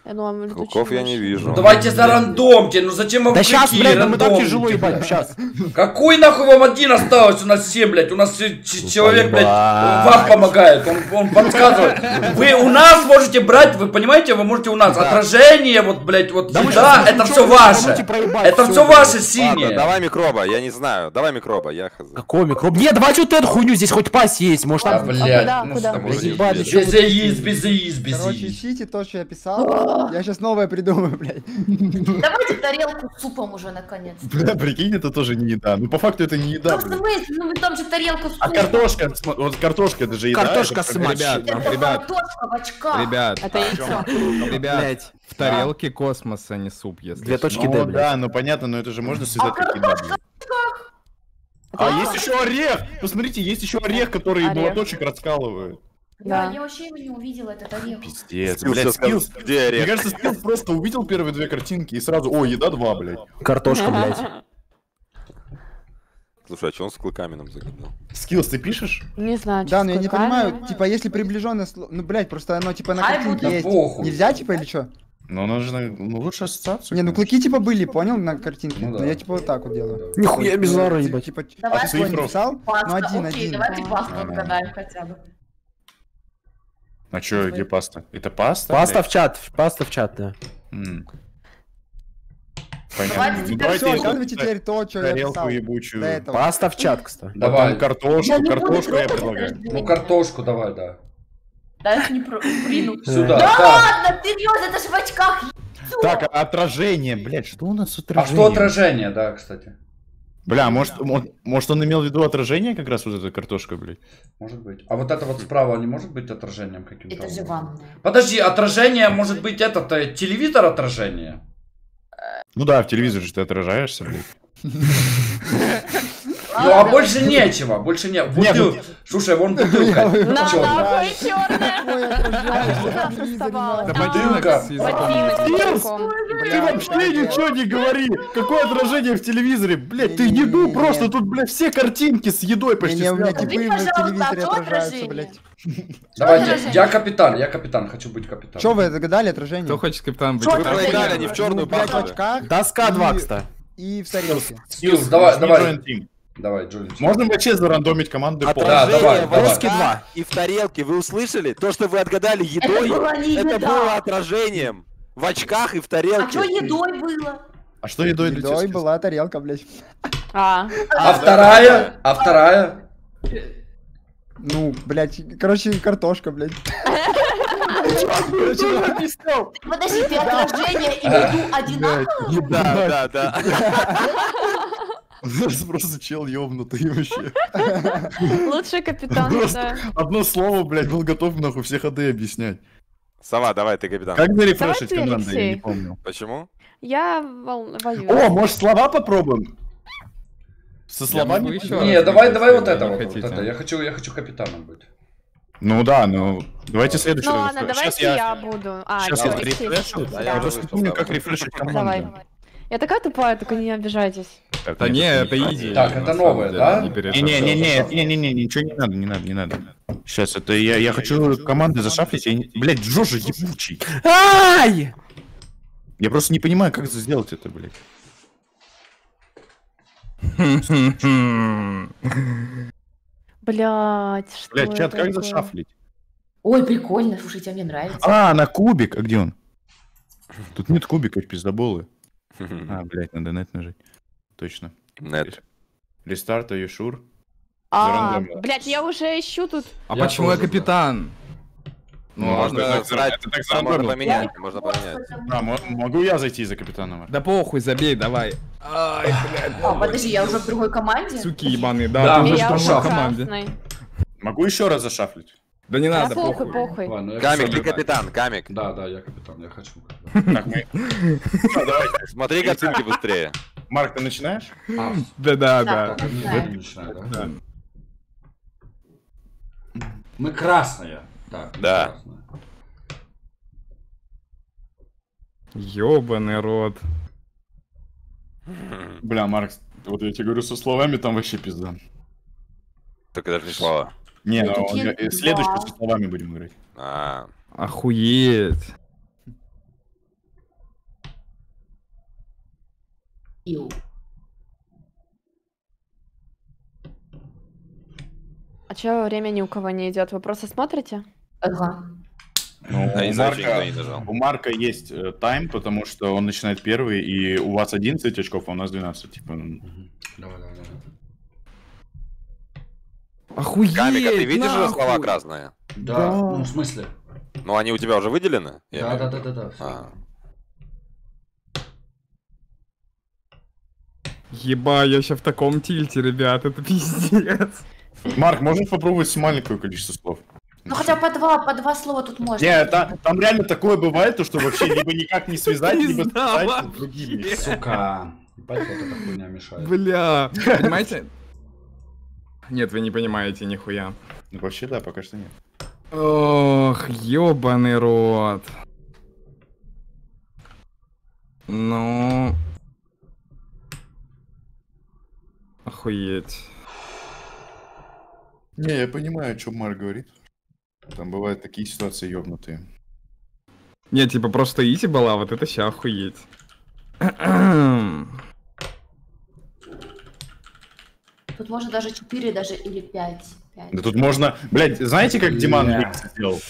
Клыков я не вижу. Давайте за рандомте, ну зачем вам клыки? Да сейчас, блядь, мы так тяжело ебать, сейчас. Какой нахуй вам один осталось? У нас 7, блядь, у нас человек, блядь, вам помогает, он подсказывает. Вы у нас можете брать, вы понимаете, вы можете у нас отражение, вот, блядь, вот еда, это все ваше. Это все ваше синее. Давай микроба, я не знаю, давай микроба, я хз. Какой микроб? Нет, давай что-то эту хуйню, здесь хоть пасть есть, может там... Да, блядь, без. Короче, ищите то, что я писал. Я сейчас новое придумаю, блядь. Давайте тарелку с супом уже, наконец. Бля, прикинь, это тоже не еда. Ну, по факту, это не еда. Ну, в смысле? Ну, там же тарелка с супом. А картошка, вот картошка, это же еда. Картошка с супом. Ребят, картошка в очках. Ребят, это яйцо. Ребят, в тарелке космос, а не суп, если. 2 точки Д, блядь. Да, ну понятно, но это же можно связать как еда. А есть еще орех! Посмотрите, есть еще орех, который молоточек раскалывает. Да. Я вообще его не увидел, этот орех. Пиздец, блядь, Скилз. Где орех? Мне кажется, Скилз просто увидел первые 2 картинки и сразу, о, еда 2, блядь. Картошка, блядь. Слушай, а что он с клыками нам загадал? Скилз, ты пишешь? Не знаю, да, но я не понимаю, типа, если приближенное слово, ну, блядь, просто оно, типа, на картинке есть. Нельзя, типа, или что? Ну, оно же, ну, лучше ассоциацию. Не, ну, клыки, типа, были, понял, на картинке? Ну, да. Но я, типа, вот так вот делаю. Нихуя без лора, ебать. Типа, а ты свой писал? Ну, один. Давайте пасту отгадаем хотя бы. А чё, где паста? Это паста? Паста в чат, да. Понятно. Давайте теперь то, что я писал. Паста в чат, кстати. Давай. Картошку я предлагаю. Ну картошку давай, да. Даже не про... Блин, сюда. Да ладно, серьезно, это же в очках. Так, отражение, блядь, что у нас отражение? А что отражение, да, кстати. Бля, может он имел в виду отражение как раз вот эта картошка, блядь? Может быть. А вот это вот справа не может быть отражением каким-то? Это же ванна. Подожди, отражение может быть это телевизор отражение? Ну да, в телевизоре же ты отражаешься, блядь. Ну а больше нечего, больше не. Слушай, вон бутылка. Бутылка. Ты вообще ничего не говори. Какое отражение в телевизоре, блядь? Ты еду просто тут, блядь, все картинки с едой почти. Давай, я капитан, хочу быть капитаном. Что вы загадали отражение? Кто хочет капитан быть? Они в черную палку. Доска 2, кстати. И в тарелке. Давай. Давай, Джулин. Можно вообще зарандомить команды по отражению и в тарелке. Вы услышали? То, что вы отгадали едой, это было отражением. В очках и в тарелке. А что едой было? А что едой для тебя? Едой была тарелка, блядь. А вторая? Ну, блядь, короче, картошка, блядь. Подожди, ты отражение и еду одинаково? Да. Просто чел ёбнутый вообще. Лучший капитан, да. Одно слово, блядь, был готов нахуй все ходы объяснять. Сова, давай ты капитан. Как нарефрешить команду, я не помню. Почему? Я волнуюсь. О, может слова попробуем? Со словами еще? Не, давай вот это вот. Я хочу капитаном быть. Ну да, ну давайте следующий. Ну ладно, давайте я буду. Сейчас я рефрешу. Я просто помню, как рефрешить команду. Я такая тупая, только не обижайтесь. Да не, это идея. Так, это новое, да? Не, ничего не надо. Сейчас, это я хочу команды зашафлить, блядь, Джоша ебучий. Ай! Я просто не понимаю, как сделать это, блядь. Блядь, что это? Блядь, чат, как зашафлить? Ой, прикольно, слушайте, мне нравится. А, на кубик, а где он? Тут нет кубика, пиздоболы. А, блядь, надо net нажать. Точно. Net. Рестарт, are you sure? А, блядь, я уже ищу тут. А почему я капитан? Ну, можно срать, можно поменять. Да, могу я зайти за капитаном? Да похуй, забей, давай. Ай, блядь. О, подожди, я уже в другой команде? Суки ебаные, да, уже в другой команде. Могу еще раз зашафлить? Да не надо, похуй. Ладно, Камик, ты капитан, Камик. Да, я капитан, я хочу. Так, давайте. Смотри картинки быстрее. Марк, ты начинаешь? Да. Мы красные. Да. Ёбаный рот. Бля, Марк, вот я тебе говорю, со словами там вообще пизда. Только даже не слова. Не, следующий со словами будем играть. Охуеть. А чё время ни у кого не идет? Вы просто смотрите? Ага. Ну, у Марка есть тайм, потому что он начинает первый, и у вас 11 очков, а у нас 12. Типа. Давай. Охуеть, Камика, ты видишь же слова красные? Да. Ну, в смысле? Ну, они у тебя уже выделены? Да. Еба, я сейчас в таком тильте, ребят, это пиздец. Марк, можешь попробовать маленькое количество слов? Ну хотя по два слова тут можно. Не, там реально такое бывает, то что вообще либо никак не связать, либо связать с другими. Сука, ебать, вот эта хуйня мешает. Бля, понимаете? Нет, вы не понимаете нихуя. Ну вообще да, пока что нет. Ох, ёбаный рот. Ну... Охуеть. Не, я понимаю, о чем Марк говорит. Там бывают такие ситуации ёбнутые. Не, типа просто изи была, вот это ща охуеть. Тут можно даже 4 даже или 5. Да тут можно... Блядь, знаете, как Диман ликс сделал?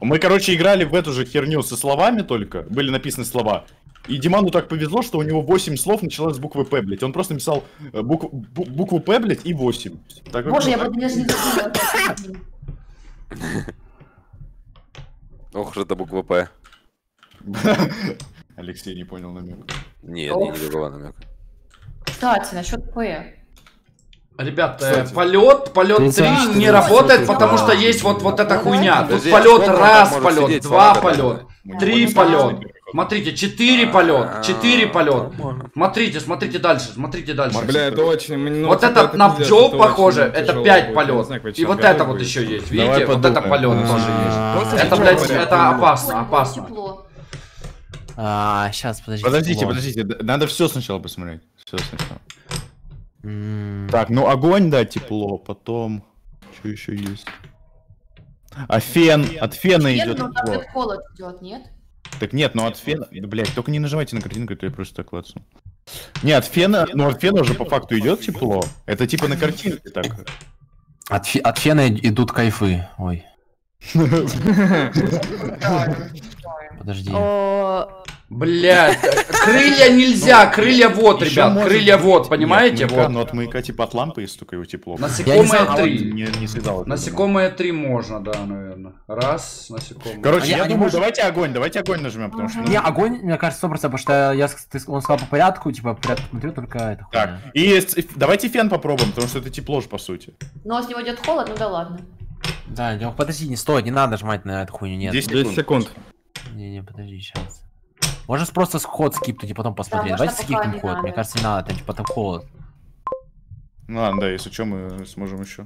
Мы, короче, играли в эту же херню со словами только. Были написаны слова. И Диману так повезло, что у него 8 слов началось с буквы П, блядь. Он просто написал букву П, блядь, и 8. Так, боже, я подбежал не забыл. Ох, это буква П. Алексей не понял намека. Нет, я не понял намека. Кстати, насчет П. Ребята, полет 3 не работает, потому что есть вот эта хуйня. Тут полет раз, полет два, полет, три полет. Смотрите, 4 полет, 4 полет. Смотрите дальше, смотрите дальше. Бля, это очень... Вот этот навджоп, похоже, это 5 полет. И вот это вот еще есть, видите? Вот это полет тоже есть. Это, блядь, это опасно, опасно. Сейчас, подождите. Подождите, надо все сначала посмотреть. Все сначала. Так, ну огонь, да, тепло, потом... Что еще есть? А фен, от фена идет тепло. От холод идет, нет? Так нет, ну от фена... Блять, только не нажимайте на картинку, это я просто так клацну. Не, от фена, ну от фена уже по факту идет тепло. Это типа на картинке так. От фена идут кайфы, ой. Подожди. Блядь, крылья нельзя, крылья вот, ребят, крылья вот, понимаете? Ну от маяка типа от лампы есть только его тепло. Насекомые 3 можно, да, наверное. Раз, насекомые. Короче, я думаю, давайте огонь нажмем, потому что... Не, огонь, мне кажется, 100%, потому что он сказал по порядку, типа, порядок смотрю, только это... Так, и давайте фен попробуем, потому что это тепло же, по сути. Ну, а с него идет холод, ну да ладно. Да, подожди, не стоит, не надо жмать на эту хуйню, нет. 10 секунд. Не, подожди, сейчас. Можешь просто ход скипнуть и потом посмотреть. Да, давайте скипнем ход. Мне кажется, не надо, там типа там холод. Ну ладно, да, если что, мы сможем еще.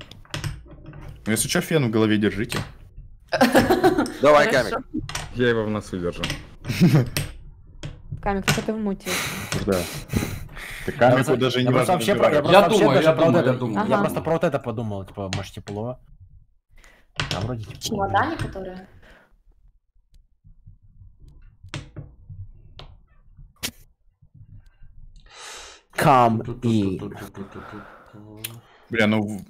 Если что, фен в голове держите. Давай, Камик. Я его в носу держу. Камик, что ты вмутил? Да. Камику даже не важно. Я просто про вот это подумал, типа, может, тепло. А вроде тепло. Чемоданы, которые... Come in. Бля, ну...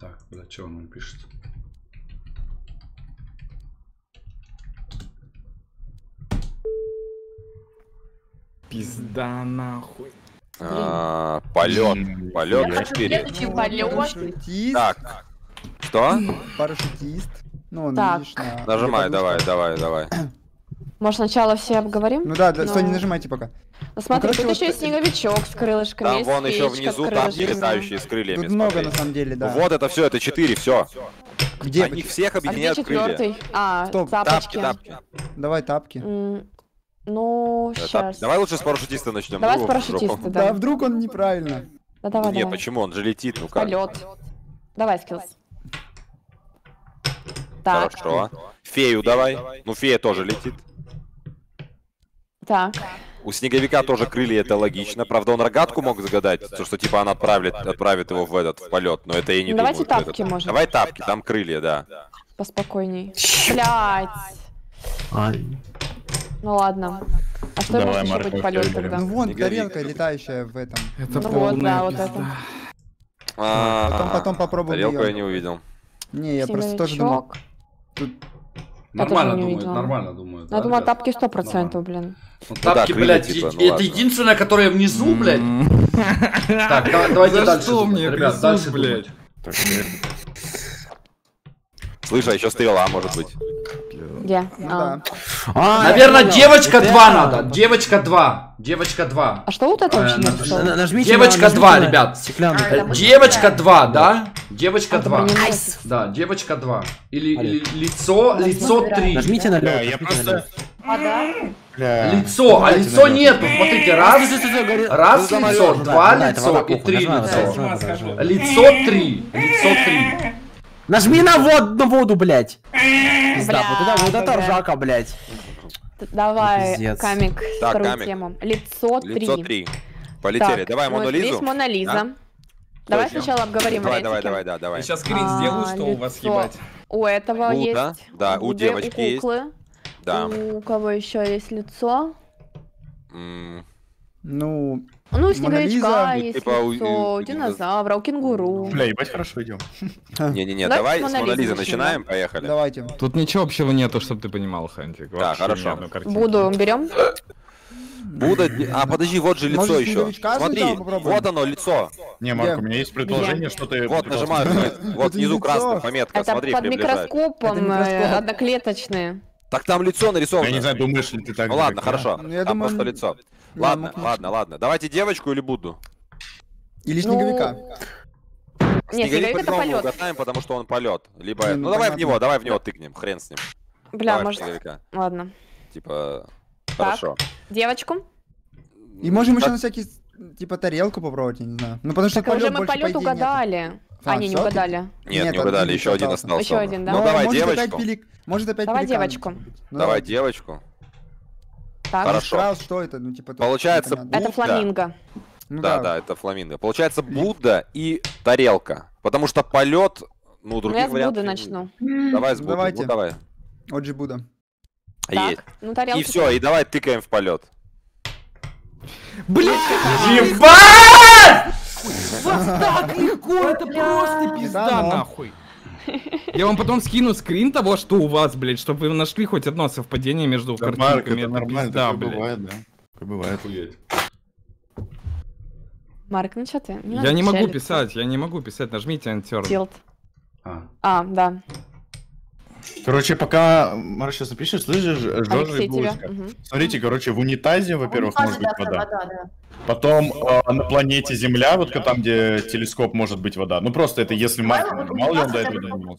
Так, бля, что он пишет? Пизда нахуй. Полет 4. Так, что? Парашютист. Ну, нажимай, давай. Может, сначала все обговорим? Ну да, стой, не нажимайте пока. Смотри, тут еще есть снеговичок с крылышками. Да, вон еще внизу там летающие с крыльями. Тут много на самом деле, да. Вот это все, это 4, все. Где? Они всех объединяют крылья. А, тапки. Давай тапки. Ну, сейчас. Давай лучше с парашютиста начнем. Давай с парашютиста, да. Да, вдруг он неправильно. Да, давай, нет, давай. Почему? Он же летит, ну как. Полет. Давай, Скиллз. Так. Хорошо. Фею давай. Ну, фея тоже летит. Так. У снеговика тоже крылья, это логично. Правда, он рогатку мог загадать, что типа она отправит его в этот полет, но это я не думаю. Давайте тапки, может. Давай тапки, там крылья, да. Поспокойней. Блядь. Ну ладно. А что давай, может еще быть полет тогда? Ну вон тарелка летающая в этом. Это ну, вот, да, вот это. Потом попробуем. Тарелку я не увидел. Не, я просто тоже думал. Тут... Нормально думают. Я думаю, тапки 100%, блин. Тапки, блядь, это единственное, которое внизу, блядь. Так, давайте дальше, ребят, дальше, блядь. Слышь, а еще стрела, может быть. Наверное, девочка 2 надо. Девочка 2. Девочка 2. А что вот это вообще написано? Девочка 2, ребят. Девочка 2, да? Девочка 2. Да, девочка 2. Или лицо 3. Нажмите на лицо. Лицо, а лицо нету. Смотрите, раз лицо, 2 лицо и 3 лицо. Лицо 3. Лицо 3. Нажми на воду, блядь. Пизда, вот это ржака, блядь. Давай, пиздец. Камик, так, вторую камик. Тему. Лицо 3. Лицо 3. Полетели. Так, давай Монолизу. Здесь Монолиза. Да? Давай сначала обговорим. Давай. Я сейчас скрин сделаю, что лицо... у вас ебать. У этого есть. Да, да, у девочки есть. Да. У кого еще есть лицо? Ну, Ну, снеговичка есть, лицо, динозавра, у кенгуру. Бля, ебать, хорошо, идем. Не-не-не, давай с Монолизы начинаем, поехали. Давайте. Тут ничего общего нету, чтобы ты понимал, Хантик. Да, хорошо. Буду, берем. Будда, а подожди, вот же лицо еще. Смотри, вот оно, лицо. Не, Марк, у меня есть предложение, что ты... Вот, нажимаю, вот внизу красная пометка, смотри, приближай. Это под микроскопом, одноклеточные. Так там лицо нарисовано. Я не знаю, думаешь ли ты так. Ну ладно, хорошо, там просто лицо. Ладно, ладно, ладно. Давайте девочку или Будду? Или снеговика? Нет, снеговик это полет. Угадаем, потому что он полет. Либо... Ну давай в него тыкнем, хрен с ним. Бля, может... Ладно. Типа... Хорошо. Девочку. И можем еще на всякие, типа, тарелку попробовать, я не знаю. Ну, потому что так уже мы полет угадали. А, не угадали. Нет, не угадали, еще один остался. Еще один, да? Ну, давай девочку. Может, опять давай девочку. Давай девочку. Хорошо. Что это? Ну, типа, получается, Будда... Это фламинго. Да, это фламинго. Получается, Будда и тарелка. Потому что полет, ну, других вариантов. Я с Будды начну. Давай с Будды, давай. Оджи Будда. Так, ну, и все, и давай тыкаем в полет. Блин, ебать! Вот так легко, это просто пизда нахуй. Я вам потом скину скрин того, что у вас, блядь, чтобы вы нашли хоть одно совпадение между картинками. Это нормально, да, бывает, да. Бывает, блядь. Марк, ну что ты? Я не могу писать, нажмите Enter. Tilt. А, да. Короче, пока Марк сейчас напишет, слышишь, Жоржа и булочка. Смотрите, короче, в унитазе, во-первых, может быть вода. Потом на планете Земля, вот там, где телескоп, может быть вода. Ну просто это если Марк, мало ли он до этого не мог.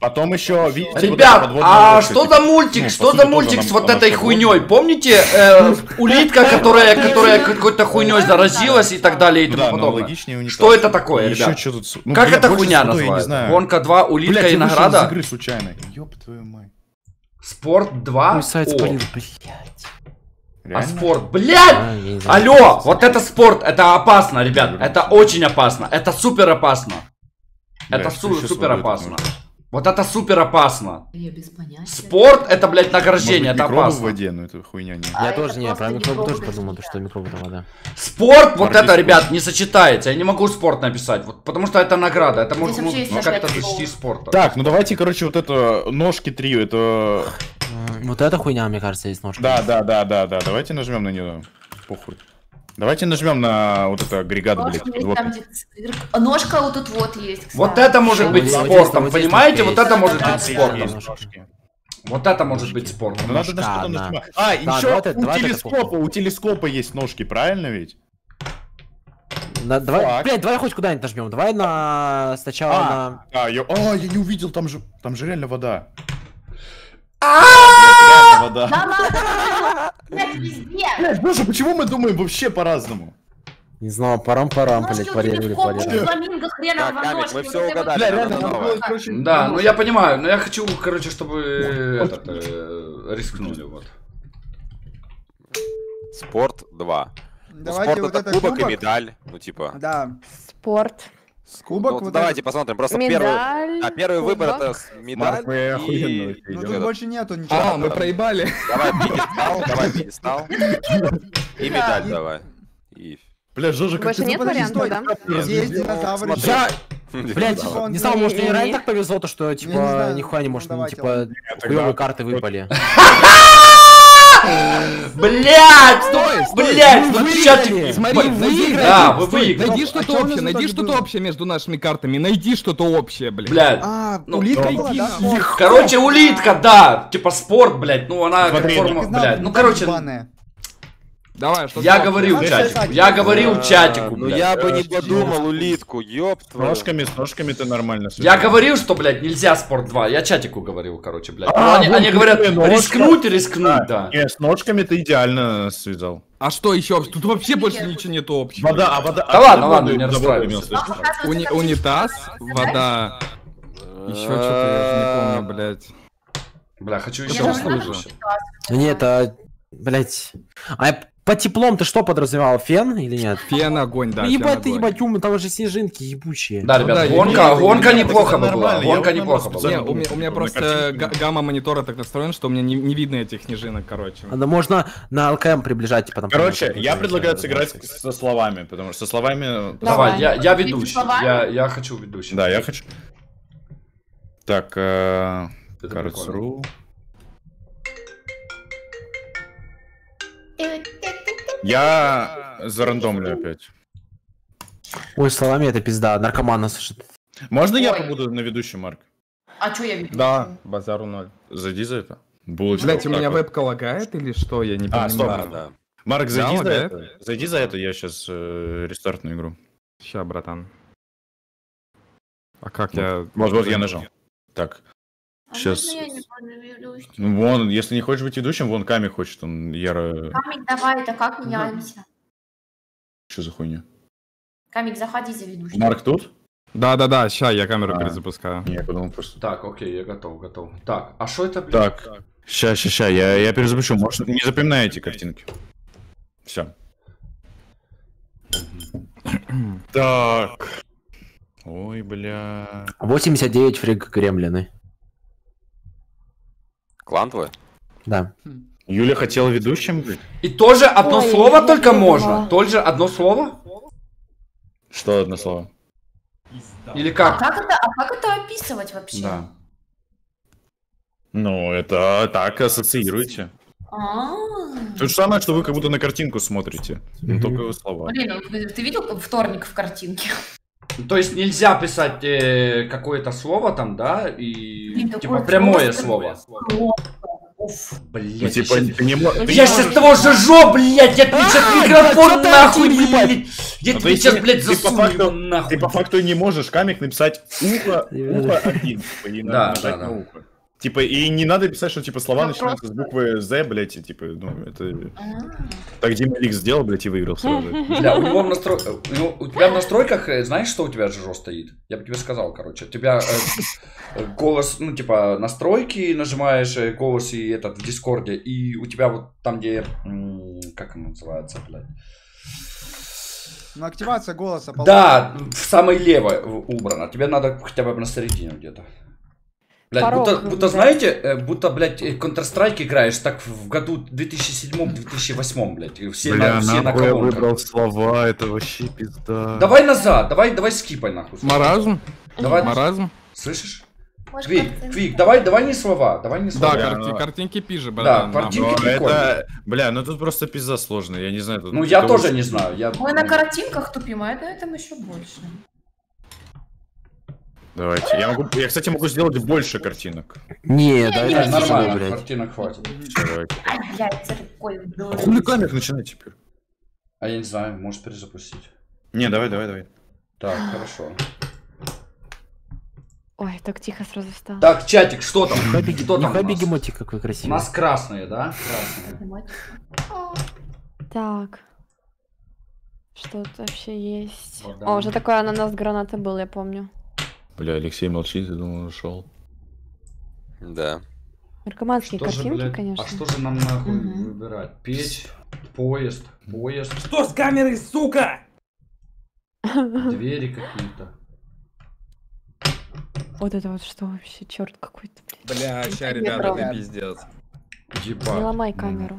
Потом еще, видите, ребят, а что за мультик? Что за мультик с вот этой хуйней? Помните, улитка, которая какой-то хуйней заразилась и так далее и тому подобное? Что это такое, ребят? Как эта хуйня называется? Гонка 2, улитка и награда? Игры случайно. Ёб твою мать. Спорт 2. Мой сайт спалил, блядь. А спорт, блядь! Алло, вот это спорт, это опасно, ребят. Это очень опасно. Это супер опасно. Это супер опасно. Вот это супер опасно. Спорт это, блядь, награждение, это опасно. В воде, но это хуйня не. Я тоже не, про микробы тоже подумал, что микробы это вода. Спорт, вот это, ребят, не сочетается. Я не могу спорт написать, вот, потому что это награда, это может как-то почти спорта. Так, ну давайте, короче, вот это ножки 3, это. Вот эта хуйня, мне кажется, есть ножки. Да. Давайте нажмем на нее. Похуй. Давайте нажмем на вот это агрегат, блядь. Вот. Ножка вот тут вот есть, кстати. Вот это может быть спортом, понимаете? Вот это может быть спортом. Вот это может быть спортом. Надо на что-то нажимать. А, еще у телескопа есть ножки, правильно ведь? Блядь, давай хоть куда-нибудь нажмем. Давай на... Сначала на... А, я не увидел, там же реально вода. Вода. Блядь, боже, почему мы думаем вообще по-разному? Не знаю, парам-парам, блядь, парень. Мы все угадали. Да, ну я понимаю, но я хочу, короче, чтобы рискнули, вот. Спорт 2. Спорт это кубок и медаль, ну типа. Да. Спорт. Кубок, вот давайте посмотрим, просто первый выбор это медаль. Ну тут больше нету ничего. А, мы проебали. Давай пьедестал и медаль давай. Бля, Жожа, как ты... Больше нет вариантов, да? Здесь динозавры. Блядь, не знаю, может, мне реально так повезло, то что, типа, нихуя не может, типа, хуёвые карты выпали. Блять, стой, блять, ну ты смотри, да, вы выиграли. Найди что-то общее между нашими картами, найди что-то общее, блять. Улитка, короче, улитка, да, типа спорт, блять, ну она как форма, блять, ну короче. Давай, я говорил чатику, ну я бы не подумал улитку, ёб твою. С ножками ты нормально. Я говорил, что, блядь, нельзя спорт 2, я чатику говорил, короче, блядь. Они говорят, рискнуть, да. Нет, с ножками ты идеально связал. А что еще? Тут вообще больше ничего нету общего. Вода. Да ладно, не расстраивайся. Унитаз, вода, еще что-то я не помню, блядь. Бля, хочу еще услышать. Нет, блядь. По теплом ты что подразумевал? Фен или нет? Фен, огонь, да. Ебать ты, ебать, умный, там же снежинки ебучие. Да, ребят, гонка неплохо была. Гонка неплохо была. У меня просто гамма монитора так настроен, что у меня не видно этих снежинок, короче. Можно на ЛКМ приближать, типа там. Короче, я предлагаю сыграть со словами, потому что со словами... Давай, я ведущий. Я хочу ведущий. Да, я хочу. Так, Карцру. Я зарандомлю опять. Ой, словами это пизда, наркоман нас. Можно я побуду на ведущем, Марк? А чё я веду? Да, базару 0. Зайди за это. Булочка. Блять, у меня вебка лагает или что? Я не понимаю. Марк, зайди за это. Зайди за это, я сейчас рестартну игру. Ща, братан. А как я... Вот я нажал. Так. Сейчас. Ну, вон, если не хочешь быть ведущим, вон Ками хочет, он яро... Камик, давай, это как меняемся? Что за хуйня? Камик, заходи за ведущим. Марк тут? Да-да-да, сейчас я камеру перезапускаю. Я подумал просто... Так, окей, я готов. Так, а что это, блин? Так, ща, я перезапущу, может, не запоминай эти картинки. Все. Так. Ой, бля... 89 фриг Кремлины. Клан твой? Да. Юля хотела ведущим быть. И тоже одно слово только можно? Тоже одно слово? Что одно слово? Или как? А как это описывать вообще? Да. Ну, это так ассоциируете. То же самое, что вы как будто на картинку смотрите. Но только слова. Блин, ты видел вторник в картинке? То есть нельзя писать какое-то слово там, да, и типа прямое слово. Блять, я сейчас того жжу, блять, я сейчас микрофон нахуй, блять. Я сейчас, блять, засуну нахуй. Ты по факту не можешь, Камик, написать ухо один, и нажать на ухо. Типа, и не надо писать, что типа слова начинаются с буквы З, блять, и типа, ну, это... Так Дима ликс сделал, блять, и выиграл сразу. Бля, у него в настройках... У тебя в настройках, знаешь, что у тебя жжо стоит? Я бы тебе сказал, короче. У тебя голос, ну, типа, настройки, нажимаешь голос и этот в Дискорде, и у тебя вот там, где... Как оно называется, блядь? Ну, активация голоса... Да, в самой левой убрано. Тебе надо хотя бы на середине где-то. Блядь, будто знаете, блядь, Counter-Strike играешь так в году 2007-2008, блядь. Все нахуй я выбрал слова, это вообще пизда. Давай назад, давай скипай нахуй. Маразм? Давай. Маразм? Слышишь? Квик, давай не слова, Да, картинки пижи, бля. Да, картинки прикольные. Бля, ну тут просто пизда сложная, я не знаю. Ну я тоже не знаю. Мы на картинках тупим, а на этом еще больше. Давайте. Я, кстати, могу сделать больше картинок. Не, да, это нормально, блядь. Картинок хватит. Хули камер начинай теперь. А я не знаю, может перезапустить. Не, давай. Так, хорошо. Ой, так тихо сразу встал. Так, чатик, что там? Нихуя бегемотик какой красивый. У нас красные, да? Красные. Так. Что-то вообще есть. О, уже такой ананас граната был, я помню. Бля, Алексей молчит, я думал, он ушел. Да. Наркоманские картинки, конечно. А что же нам нахуй выбирать? Печь, поезд. Что с камерой, сука? Двери какие-то. Вот это вот что вообще, черт какой-то, блядь. Бля, ща, ребята, это пиздец. Ебать. Не ломай камеру.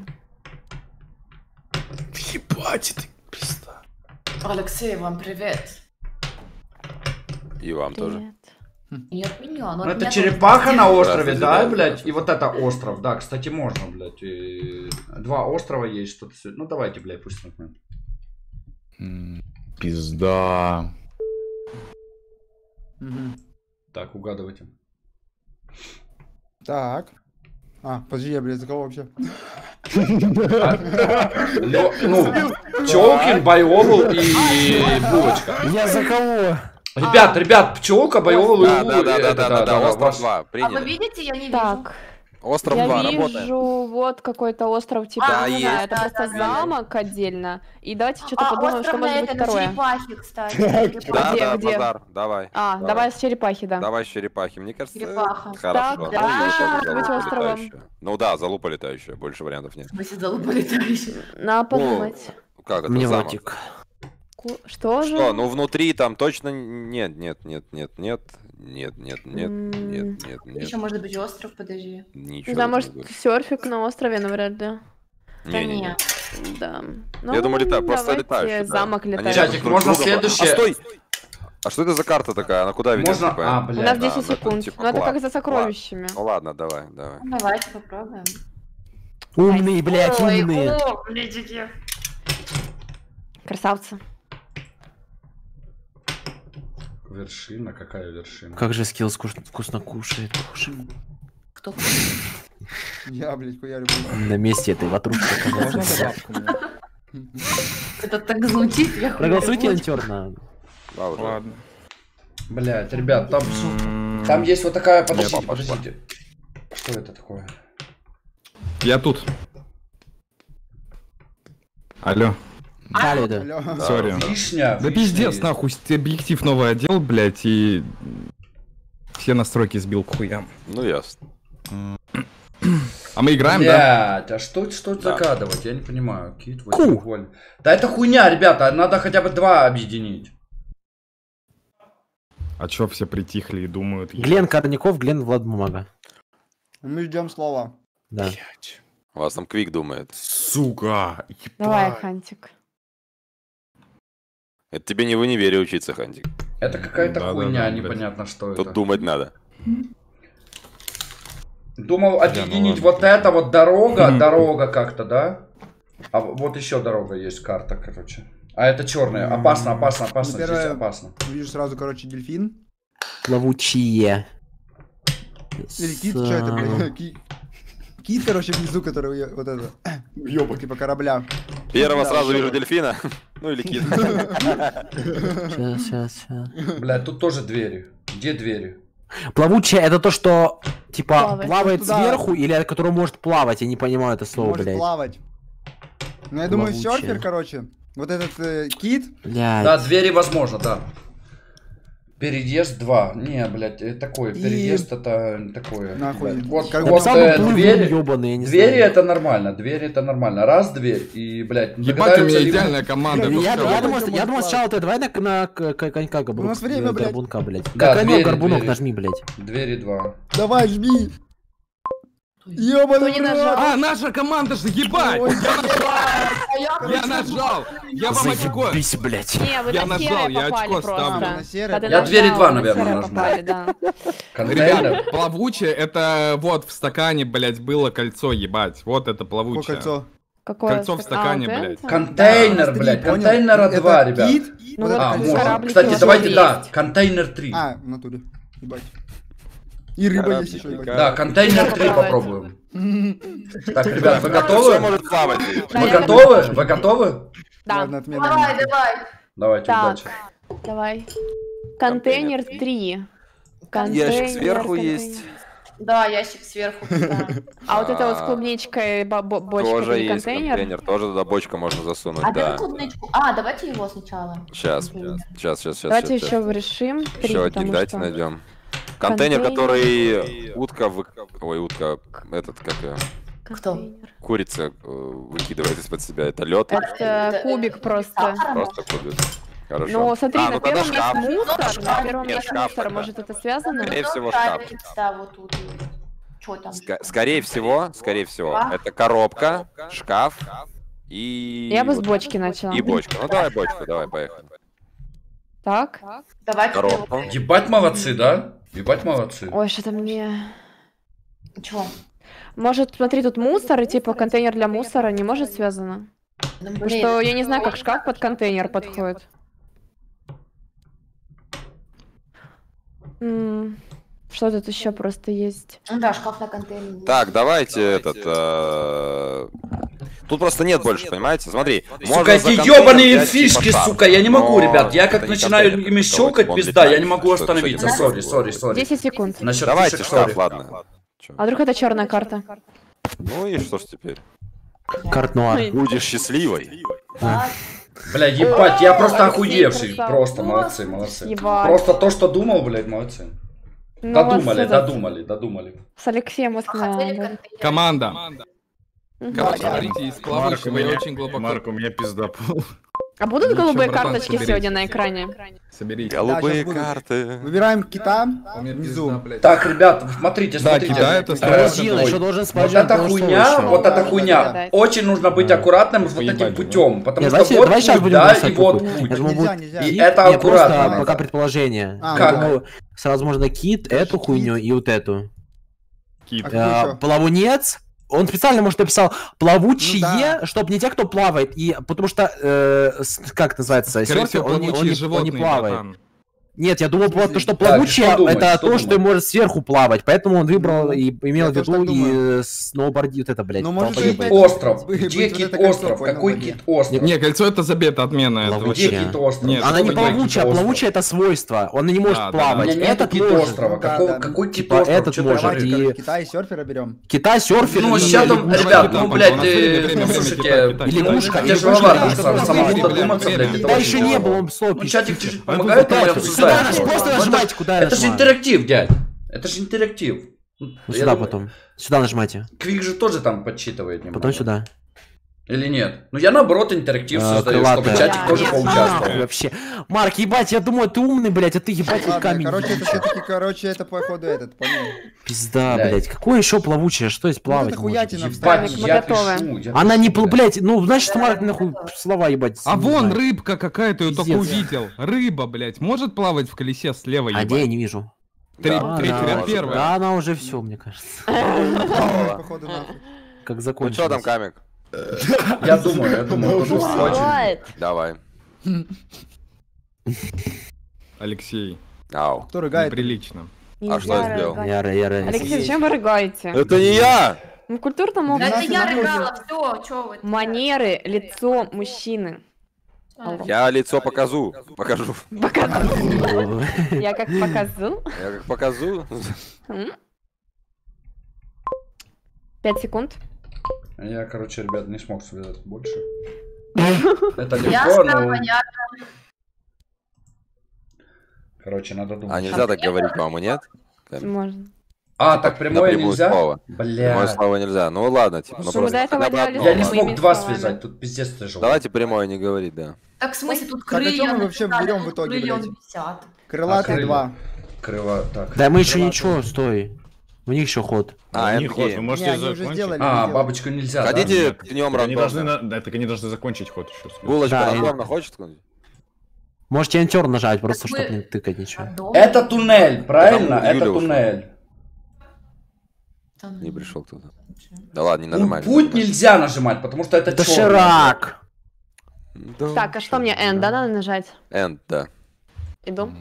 Ебать, ты пизда. Алексей, вам привет. И вам привет. Тоже. Не от меня, но это черепаха на острове, да, блядь? И вот это остров, да, кстати, можно, блядь. И... Два острова есть, что-то... Ну, давайте, блядь, пусть... Пизда. Так, угадывайте. Так. А, подожди, я, блядь, за кого вообще? Ну, Пчелкин, Байовл и Булочка. Я за кого? Ребят, пчелка, боевого луна. Да, остров 2. А вы видите, я не вижу. Так, Остров 2, работаем. Я вижу, вот какой-то остров, типа, это просто замок отдельно. И давайте что-то подумаем, что может быть второе. Черепахи, кстати. Да, базар, давай. А, давай с черепахи, да. Давай с черепахи, мне кажется, хорошо. Ну да, залупа летающая, больше вариантов нет. В смысле залупа летающая? Надо подумать. Как это, замок? Что же? Что, ну внутри там точно нет. Еще может быть остров, подожди. Ничего. Да, может серфик на острове, навряд ли. Не. Да. Я думаю, летает, просто летаешь. Замок летает. Чатик, можно следующее? Стой! А что это за карта такая? Она куда ведет? А, блядь. У нас 10 секунд. Ну это как за сокровищами. Ну ладно, давай, давай. Давайте попробуем. Умные, блядь, умные. Красавцы. Вершина, какая вершина? Как же Скиллз вкусно кушает. Кто? Я, блядь, я люблю. На месте этой ватрушки. Это так звучит. Проголосуйте антерна. Ладно. Блядь, ребят, там есть вот такая... Подождите, подождите. Что это такое? Я тут. Алло. Алло, да. Сори. Да пиздец, нахуй, объектив новый отдел, блять, и все настройки сбил к хуям. Ну ясно. А мы играем, да? Блять, а что загадывать? Я не понимаю. Кит, вот. Да это хуйня, ребята, надо хотя бы два объединить. А чё все притихли и думают? Глен Корняков, Глен Владмага. Мы ждем слова. Да. У вас там Квик думает. Сука! Давай, Хантик. Это тебе не в универе учиться, Хантик. Это какая-то хуйня, непонятно что это. Тут думать надо. Думал объединить вот это вот дорога как-то, да? А вот еще дорога есть, карта, короче. А это черная, опасно, здесь опасно. Вижу сразу, короче, дельфин. Плавучие. Кит, что это, блядь? Кит, короче, внизу, который вот это, ёбок, типа корабля. Первого сразу вижу дельфина. Ну или кит. Сейчас. Бля, тут тоже двери. Где двери? Плавучая — это то, что, типа, плавает сверху, или которое может плавать, я не понимаю это слово, блядь. Может плавать. Ну я думаю, серфер, короче. Вот этот кит. Да, двери возможно, да. Переезд 2. Не, блядь, это такое. Переезд это такое. Нахуй. Вот двери это нормально. Двери это нормально. Раз, дверь и, блядь, ебать, у меня идеальная команда. Я думал, сначала ты давай на конька горбунка. У нас время, блядь. Горбунка, блядь. Конек, горбунок нажми, блядь. Двери 2. Давай, жми. Ёбаный рот. А, наша команда же, ебать. Я нажал! Я вам очко! Я нажал, я очко ставлю. Я двери 2, наверное, нажму. Ребят, плавучее — это вот в стакане, блядь, было кольцо, ебать. Вот это плавучее. Кольцо? Кольцо в стакане, блядь. Контейнер, блядь. Контейнера 2, ребят. А, можно. Кстати, давайте, да, контейнер 3. А, в натуре. Ебать. И рыба есть еще. Да, контейнер 3 попробуем. Так, ребят, вы готовы? Вы готовы? Вы готовы? Да. Давай. Давайте, удачи. Давай. Контейнер 3. Ящик сверху есть. Да, ящик сверху. А вот это вот с клубничкой бочка. Тоже есть контейнер. Тоже туда бочку можно засунуть. А давай клубничку. А, давайте его сначала. Сейчас. Давайте еще решим. Еще один дайте найдем. Контейнер, который утка, этот, как ее? Кто? Курица выкидывает из-под себя, это лед. Это кубик просто. Просто кубик. Хорошо. Ну, смотри, на первом месте мусор, на первом месте мусор, может это связано? Скорее всего, шкаф. Скорее всего, это коробка, шкаф и... Я бы с бочки начала. И бочка, ну давай бочку, давай, поехали. Так, давайте. Ебать молодцы, да? Ебать молодцы. Ой, что-то мне... Чего? Может, смотри, тут мусор, и типа контейнер для мусора не может связано? Ну, потому что я не знаю, как шкаф под контейнер подходит. Что тут еще просто есть? Да, шкаф на контейнере. Так, давайте этот... Тут просто нет больше, понимаете? Смотри. Сука, эти ебаные фишки, сука, я не могу, ребят. Я как начинаю ими щелкать, пизда, я не могу остановиться. Сори, 10 секунд. Давайте шкаф, ладно. Че? А вдруг это черная карта? Ну и что ж теперь? Карт нуар. Будешь счастливой. Блядь, ебать, я просто охуевший. Просто молодцы, молодцы. Просто то, что думал, блядь, молодцы. Додумали, додумали, додумали. С Алексеем вот команда. Марк, у меня пизда пол. А будут голубые карточки сегодня на экране? Соберите. Голубые карты. Выбираем кита. Внизу. Так, ребят, смотрите, смотрите. Вот эта хуйня. Очень нужно быть аккуратным с вот этим путем, потому что вот сюда и вот путь. И это аккуратно. Пока предположение. Сразу можно кит, эту хуйню и вот эту. Кит. Плавунец. Он специально, может, написал плавучие, ну, да, чтобы не те, кто плавает, и потому что, как называется, серфер, он не плавает. Братан. Нет, я думал, то, что плавучее, да, это что то, думать? Что может сверху плавать, поэтому он выбрал, ну, и имел в виду и сноуборд, вот это, блядь. Ну, может, остров, где кит-остров, какой кит-остров? Не, кольцо это забета отмена. Где кит-остров? Она не плавучая, плавучая это свойство, он не может плавать. Этот кит-острова, какой кит-остров? Этот может. Китай серфера берем. Китай серфер. Ну, сейчас там, ребят, ну, блядь, слушайте. Лягушка, да еще не было, ну, чатик чуть-чуть помогает, да, просто нажимайте, куда это же интерактив, дядь. Это же интерактив. Сюда потом. Сюда нажимайте. Квик же тоже там подсчитывает немного. Потом сюда. Или нет? Ну я наоборот интерактив создаю, чтобы чатик тоже поучаствовал. Вообще. Марк, ебать, я думаю, ты умный, блядь, а ты ебать как камень. Короче, это все-таки, короче, это походу этот, понял? Пизда, блядь. Какое еще плавучее? Что есть плавать? Ебать, я пишу. Она не, блядь, ну значит, Марк, нахуй слова, ебать. А вон рыбка какая-то, я только увидел. Рыба, блядь, может плавать в колесе слева, ебать? А где я не вижу? Третья, первая. Да, она уже все, мне кажется. Как закончилось. Ну что там, Камик? Я думаю, давай. Алексей. Ау. Кто рыгает? Прилично. А что я сделал? Алексей, чем вы рыгаете? Это не я! Ну, культурно могут. Это я рыгала, все, что вы. Манеры, лицо мужчины. Я лицо покажу. Покажу. Я как показу? 5 секунд. Я, короче, ребят, не смог связать больше. Это легко, но... Короче, надо думать. А нельзя так говорить, по-моему, нет? Можно. А, так прямое нельзя? Бля. Прямое слово нельзя. Ну ладно, типа, ну просто... Я не смог два связать, тут пиздец тяжело. Давайте прямое не говорить, да. Так, в смысле, тут крылья... Так, а мы вообще берем в итоге, блядь? Крылатый 2. Да мы еще ничего, стой. У них еще ход. А, не ход, вы можете закончить. А, бабочку нельзя. Ходите к ним рандомно. Да, так они должны закончить ход еще. Булочка, рандомно хочет кто-нибудь? Можете энтер нажать, просто чтобы не тыкать ничего. Это туннель, правильно? Это туннель. Не пришел кто-то. Да ладно, не нажимай. Путь нельзя нажимать, потому что это черный. Ширак. Так, а что мне, энд, да, надо нажать? Энд, да. Иду.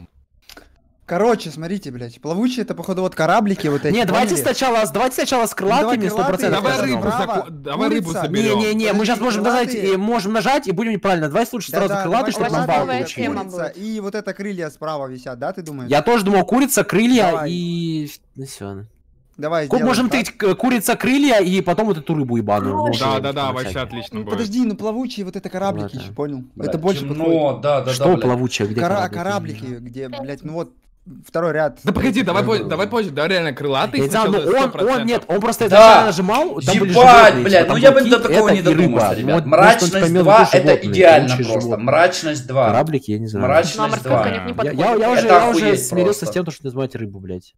Короче, смотрите, блядь, плавучие это, походу, вот кораблики вот эти. Не, давайте сначала с крылатыми 100%. Давай рыбу соберем. Не-не-не, мы сейчас можем нажать и будем неправильно. Давай лучше сразу крылатый, чтобы нам бал получилось. И вот это крылья справа висят, да, ты думаешь? Я тоже думал, курица, крылья и... Ну все. Давай, можем тыть курица, крылья и потом вот эту рыбу ебаную. Да-да-да, вообще отлично будет. Подожди, ну плавучие вот это кораблики еще, понял? Это больше подходит. Что плавучие, где кораблики, где, блядь, ну вот. Второй ряд. Да погоди, давай позже, да, реально крылатый. Он нет, он просто это нажимал. Ебать, блядь, ну я бы до такого не додумался, ребят. Мрачность 2 это идеально просто. Мрачность 2. Кораблики, я не знаю. Мрачность 2. Я уже смирился с тем, что называть рыбу, блядь.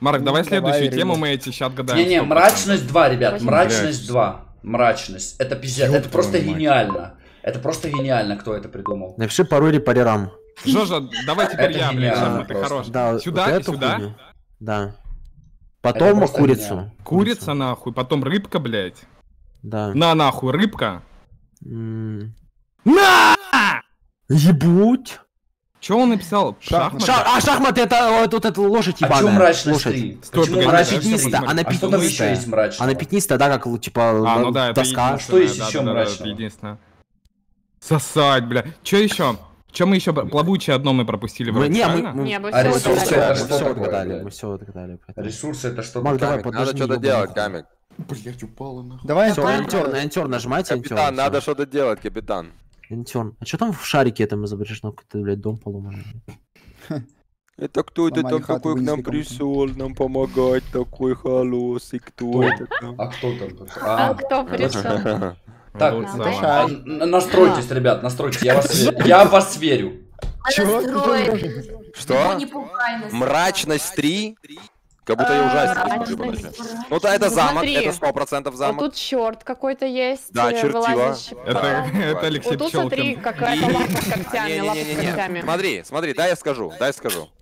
Марк, давай следующую тему мы эти сейчас отгадаем. Не-не, мрачность 2, ребят, мрачность 2. Мрачность, это пиздец, это просто гениально. Это просто гениально, кто это придумал. Напиши пароль по рерам. Жожа, давай теперь я, блядь, Жожа, ты хорош. Да, сюда вот и сюда? Хуйню. Да. Потом курицу. Курица, нахуй, потом рыбка, блядь. Да. На, нахуй, рыбка. На! Ебуть! Че он написал? Шахматы? Шахматы это вот эта лошадь ебаная. А чё мрачность 3? Почему мрачность 3? Она пятнистая. Она пятнистая, да, как типа доска. Что есть еще мрачного? Сосать, бля. Че еще? Чем мы еще? Плавучее одно мы пропустили вроде. Мы ресурсы это что такое? Мы все отгадали. Ресурсы это что такое? Надо что-то делать, Камик. Блять, упало нахуй. Давай энтер нажимайте. Капитан, надо что-то делать, капитан. Энтер. А что там в шарике там изображено? Какой-то, блядь, дом поломанный. Это кто это там такой к нам пришел, нам помогать такой холосый, кто это там? А кто там? А кто пришел? Так, настройтесь, ребят, настройтесь, я вас верю. Что? Мрачность 3? Как будто я ужасен. Ну да, это замок, это 100% замок. Тут черт какой-то есть. Да, чертила. Это Алексей Пчелкин. Тут смотри, какая-то лапа с когтями, лапа с когтями. Смотри, смотри, дай я скажу.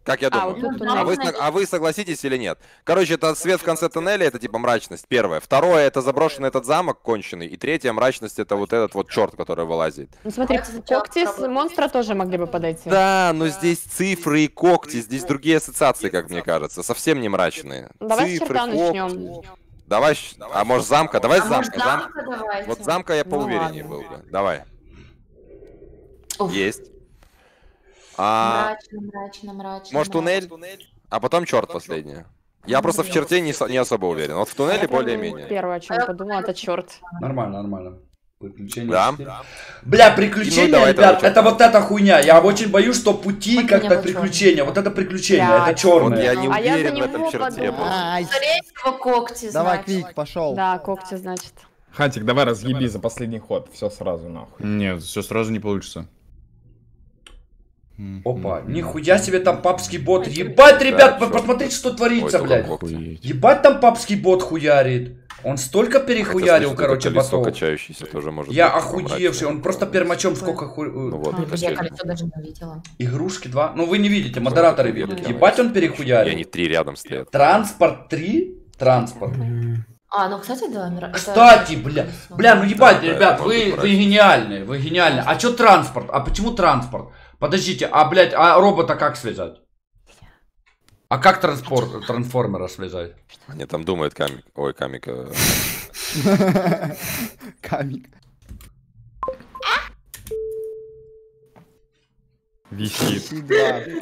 Как я думаю. А вы согласитесь или нет? Короче, это свет в конце тоннеля, это типа мрачность, первое. Второе, это заброшенный этот замок конченый. И третье, мрачность, это вот этот вот черт, который вылазит. Ну смотри, когти с монстра тоже могли бы подойти. Да, но здесь цифры и когти, здесь другие ассоциации, как мне кажется. Совсем не мрачные. Давай с черта начнем. Давай, а может замка? Давай с замка. Вот замка я поувереннее был бы. Давай. Есть. Мрачно. Может туннель? А потом черт последний. Я просто в черте не особо уверен. Вот в туннеле более-менее. Первое, о чем подумал, это черт. Нормально. Приключения. Да. Бля, приключения, ребят, это вот эта хуйня. Я очень боюсь, что пути как-то приключения. Вот это приключение, это черное. Я не уверен в этом черте. Скорее всего, когти. Давай, Квик, пошел. Да, когти, значит. Хантик, давай разъеби за последний ход. Все сразу нахуй. Нет, все сразу не получится. Опа, нихуя себе там папский бот. Ебать, ребят, посмотрите, что творится, блядь. Ебать, там папский бот хуярит. Он столько перехуярил, короче, ботов. Качающийся тоже может. Я охуевший, он просто пермачом сколько Игрушки 2. Ну вы не видите, модераторы видят. Ебать, он перехуярил. Они 3 рядом стоят. Транспорт 3? Транспорт. А, ну кстати, да. Кстати, бля, ну ебать, ребят, вы гениальные, вы гениальные. А чё транспорт? А почему транспорт? Подождите, блядь, а робота как связать? А как трансформера связать? Они там думают, Камик. Ой, Камик. Камик. Висит.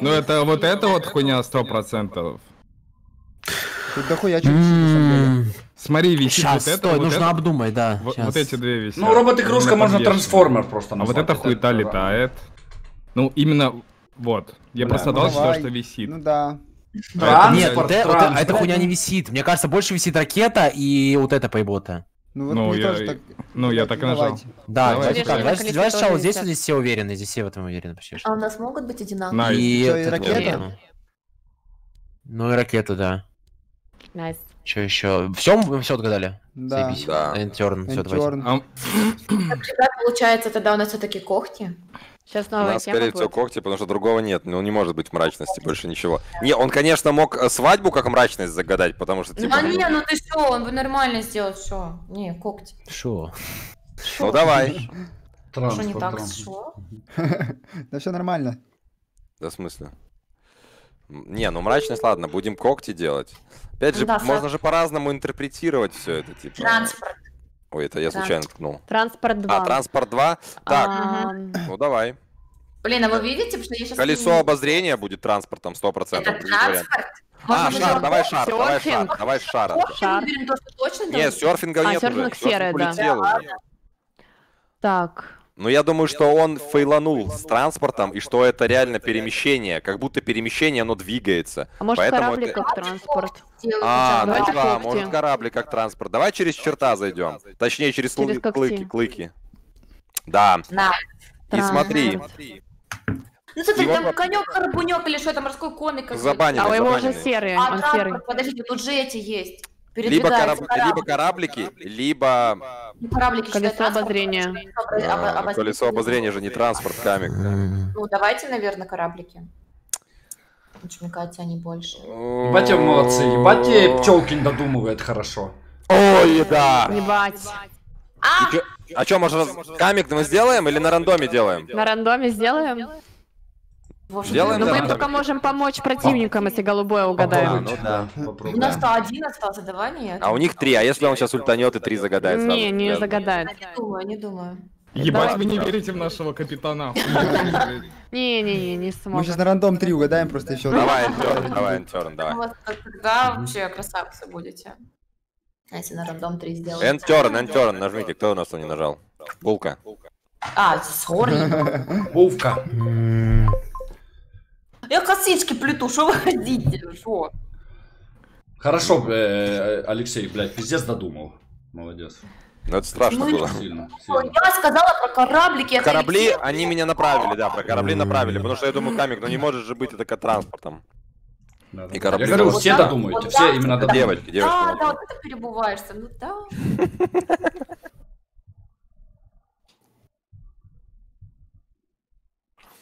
Ну это вот хуйня 100%. Тут дохуя чуть-чуть на самом деле. Смотри, висит вот это. Нужно обдумать, да. Вот эти две висят. Ну, робот-игрушка можно трансформер просто назвать. А вот эта хуета летает. Ну, именно вот. Я просто дал сюда, что висит. Ну да. Нет, вот эта хуйня не висит. Мне кажется, больше висит ракета и вот эта пайбота. Ну, я так и нажал. Да, давай сначала здесь, здесь все уверены, здесь все в этом уверены почти. А у нас могут быть одинаковые? И ракета. Ну и ракета, да. Найс. Че еще? Все отгадали? Да. Энтерн, все, давайте. Получается, тогда у нас все-таки когти. Сейчас новая тема скорее всего, когти, потому что другого нет. Ну, не может быть мрачности, больше ничего. Не, он, конечно, мог свадьбу как мрачность загадать, потому что... Типа, не, ну ты что, он бы нормально сделал, все. Не, когти. Шо? Ну, давай. Что не так, шо? Да все нормально. Да, в смысле? Не, ну мрачность, ладно, будем когти делать. Опять же, можно же по-разному интерпретировать все это, типа... Транспорт. Ой, это я случайно ткнул. Транспорт 2. А, транспорт 2? Так, ну давай. Блин, а вы видите, что я сейчас... Колесо обозрения будет транспортом 100%. Это транспорт? А, шар, давай шар, давай шар, давай шар. Нет, серфинга нет уже. Серфинг серый, да. Так. Ну я думаю, что он фейланул с транспортом, и что это реально перемещение. Как будто перемещение, оно двигается. А может кораблик как транспорт? А, ну да, может кораблик как транспорт. Давай через черта зайдем. Точнее, через клыки. Да. И смотри. Ну смотри, там конек-карбунек или что-то, морской коник. Забанили. А его уже серые. А транспорт, подождите, тут же эти есть. Либо кораблики, либо... Колесо обозрения. Колесо обозрения же не транспорт, Камик. Ну, давайте, наверное, кораблики. Мне кажется, они больше. Ебать, молодцы. Ебать, Пчелкин додумывает хорошо. Ой, да. Ебать. А что, может, Камик мы сделаем или на рандоме делаем? На рандоме сделаем. Делаем, но мы им только можем помочь противникам, если голубое угадаем. У нас то один остался, давай нет. А у них 3, а если он сейчас ультанет и 3 загадает? Не, не загадает. Не думаю. Ебать, вы не верите в нашего капитана. Не-не-не, не смог. Мы сейчас на рандом 3 угадаем просто еще. Давай, Энтерн, давай, Энтерн, давай. Тогда вообще красавцы будете. А если на рандом 3 сделать? Энтерн, Энтерн, нажмите, кто у нас не нажал? Булка. А, сорри. Булка. Я косички плету, что вы хотите? Шо? Хорошо, Алексей, блядь, пиздец додумал. Молодец. Ну это страшно было. Сильно, сильно. Я сказала про кораблики. Корабли, Алексей... они меня направили, да, про корабли направили. Потому что я думаю, Камик, ну не может же быть это как транспортом. Да, да. И корабли. Я говорю, вот все да, додумают, вот все да, именно додумают. Девочки, девочки. Да, да, вот это перебываешься, ну да.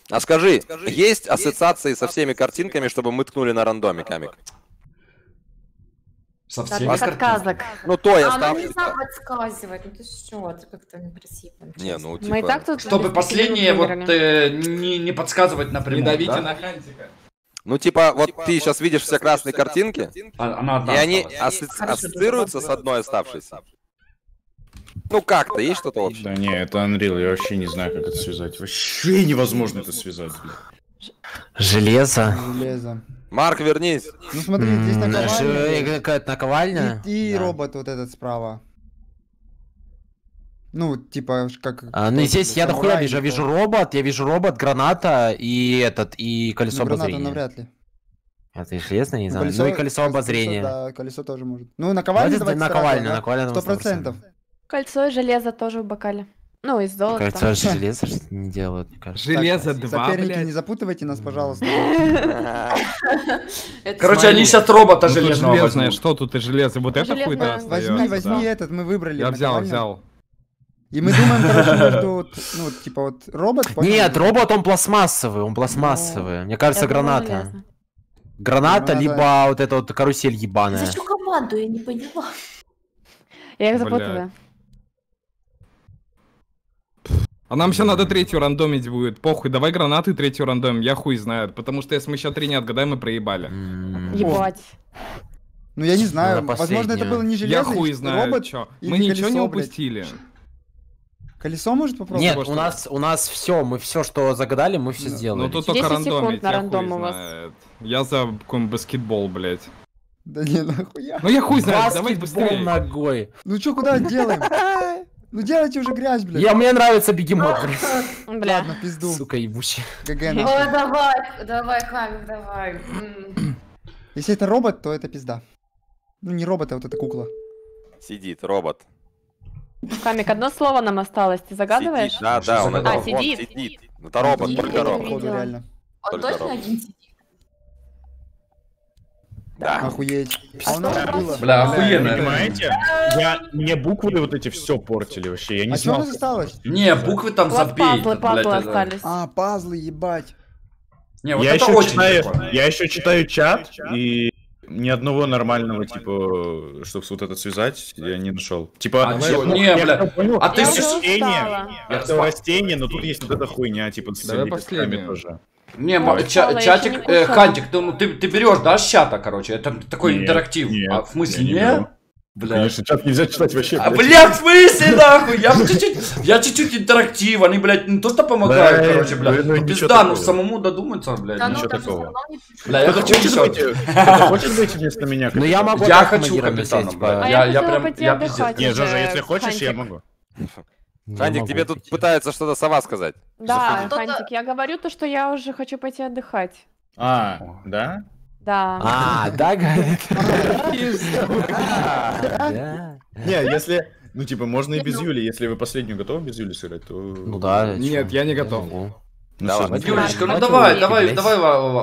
А скажи, есть ассоциации со всеми картинками, чтобы мы ткнули на рандоме, Камик? Со всеми картинками? Ну, то я ставлю. Ну, нельзя подсказывать, ну ты что, ты как-то некрасиво. Не, ну типа... Чтобы последнее вот не подсказывать напрямую, да? Не давите на Хантика. Ну, типа, вот ты сейчас видишь все красные картинки, и они ассоциируются с одной оставшейся. Ну как-то, есть что-то вообще? Да не, это Unreal, я вообще не знаю, как это связать. Вообще невозможно это связать. Железо. Железо. Марк, вернись. Ну смотри, здесь наковальня. Какая-то наковальня. И робот вот этот справа. Ну, типа, как... Ну, здесь я дохуя вижу, я вижу робот, граната и этот, и колесо обозрения. Граната, навряд ли. Это и железное, не знаю. Ну и колесо обозрения. Да, колесо тоже может. Ну, наковальня давайте наковальня, 100%. Кольцо и железо тоже в бокале. Ну, из золота. Кольцо и железо не делают, мне кажется. Железо 2, соперники, не запутывайте нас, пожалуйста. Короче, они сейчас робота железного возьмут. Что тут и железо? Вот это хуйня. Возьми этот, мы выбрали. Я взял. И мы думаем, короче, между... Ну, типа вот робот... Нет, робот, он пластмассовый, Мне кажется, граната. Граната, либо вот эта вот карусель ебаная. За что команду, я не поняла. Я их запутала. А нам сейчас надо третью рандомить будет. Похуй, давай гранаты третью рандомим, я хуй знаю. Потому что если мы сейчас 3 не отгадаем, мы проебали. Ебать. Ну я не знаю, возможно это было не железный робот. Я хуй знаю, чё. Мы ничего не упустили. Колесо может попробовать? Нет, у нас все, мы все, что загадали, мы все сделали. Ну тут только рандомить, я хуй знает. Я за какой-нибудь баскетбол, блядь. Да не, нахуя. Ну я хуй знаю, давай быстрее. Ногой. Ну чё, куда делаем? Ну делайте уже грязь, блядь. Мне нравится бегемот. Бля. Ладно, пизду. Сука ебучая. Ой, давай, Хамик, давай. Если это робот, то это пизда. Ну не робот, а вот эта кукла. Сидит, робот. Хамик, одно слово нам осталось, ты загадываешь? Сидит, да, он это сидит. Это робот, только робот. Он точно один сидит? Да. Охуеть. Бля, охуенно. Понимаете? Мне буквы вот эти все портили вообще. Я не знал. А что осталось? Не, буквы там забей. Пазлы остались. А, пазлы, ебать. Не, вот это очень прикольно. Я еще читаю чат, и ни одного нормального, типа, чтобы вот это связать, я не нашел. Типа, не, бля. А ты растение. Это растение, но тут есть вот эта хуйня, типа, с лепестками тоже. Не, чатик, Хантик, ты берешь, да, с чата, короче, это такой интерактив. А в смысле, не? Бля. Конечно, чат нельзя читать вообще. А, бля, в смысле, нахуй, я чуть-чуть интерактив, они, блядь, не то что помогают, короче, бля. Пизда, ну самому додуматься, блядь, ничего такого. Бля, я хочу еще. Хочешь быть вместо меня? Ну я могу. Я хочу капитаном, бля. Я прям, я пиздец. Не, Жожа, если хочешь, я могу. Хантик, тебе тут пытаются что-то сова сказать. Да, Хантик, я говорю то, что я уже хочу пойти отдыхать. А, да? Да. А, да, говорит? Не, если... Ну, типа, можно и без Юли. Если вы последнюю готовы без Юли сыграть, то... Ну да. Нет, я не готов. Юлечка, ну давай.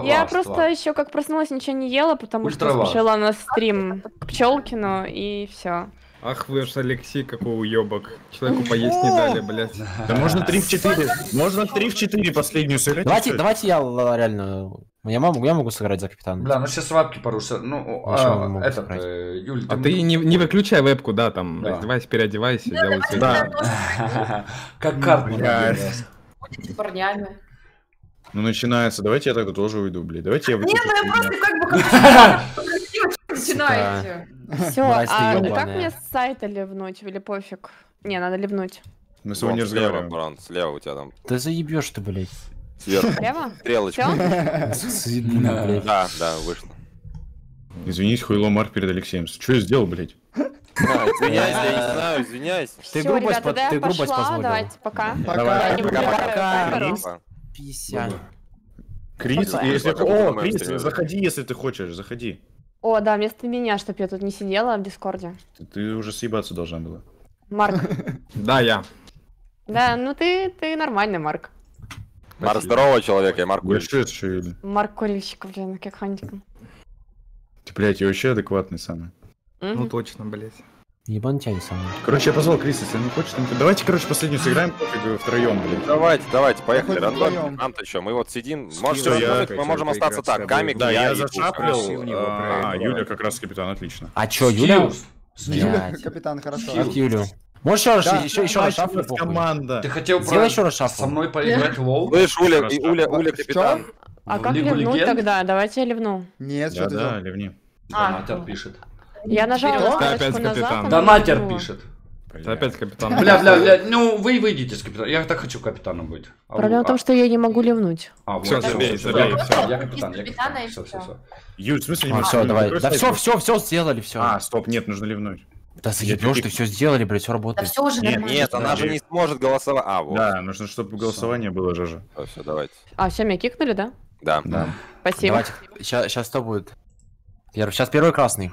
Я просто еще как проснулась, ничего не ела, потому что пошла на стрим к Пчелкину, и все. Ах вы ж, Алексей, какой уебок. Человеку поесть не дали, блядь. Да можно 3 в 4. Можно 3 в 4 последнюю сыграть. Давайте я реально... Я могу сыграть за капитана. Бля, ну сейчас вебки порушатся. Ну, этот, Юль, а ты не выключай вебку, да, там, раздевайся, переодевайся. Да. Как карта. Будете парнями. Ну, начинается. Давайте я тогда тоже уйду, блядь. Давайте я выключу. Нет, ну я просто как бы... Начинаете. Все, а как мне с сайта ливнуть или пофиг? Не, надо ливнуть. Мы сегодня не разговариваем. Бранд, слева у тебя там. Да заебешь ты, блядь. Сверху. Слева? Стрелочка. Да, да, вышло. Извинись, хуйло Марк перед Алексеем. Что я сделал, блядь? Извиняюсь, я не знаю, извиняюсь. Ты грубость позволил. Давайте, пока. Пока. 50. Крис, заходи, если ты хочешь, заходи. О, да, вместо меня, чтоб я тут не сидела в Дискорде. Ты уже съебаться должна была. Марк. Да, я. Да, ну ты нормальный, Марк. Марк здорового человека, и Марк Куличиков. Марк Куличиков, блин, как QUICKHUNTIK. Ты, блядь, я вообще адекватный самый. Ну точно, блядь. Ебантяй самый. Короче, я позвал Криса, если не хочешь, там... Давайте, короче, последнюю сыграем, пофиг, втроем, блядь. Давайте, поехали, рандом. Нам-то что, мы вот сидим, мы можем остаться так, Камик, да, я зашаплил, Юля как раз капитан, отлично. А чё, Юля? Юля капитан, хорошо. Юля. Можешь еще раз шафлю, команда. Ты хотел со мной поиграть в лол? Слышь, Уля капитан. А как ливнуть тогда? Давайте я ливну. Нет, что ты делал? Да, ливни. Донатер пишет. Я нажал опять капитан. Донатер пишет. Опять капитан. Бля, ну вы выйдите с капитана. Я так хочу капитаном быть. Проблема в том, что я не могу ливнуть. Все, я капитан. Юль, в смысле не все, давай. Да все сделали, все. А, стоп, нет, нужно ливнуть. Да заебешь, ты все сделали, блядь, все работает. Да все уже нет, она же не сможет голосовать. А, вот. Да, нужно, чтобы голосование было же. Все, давайте. А, все, меня кикнули, да? Да. Спасибо. Сейчас что будет? Сейчас первый красный.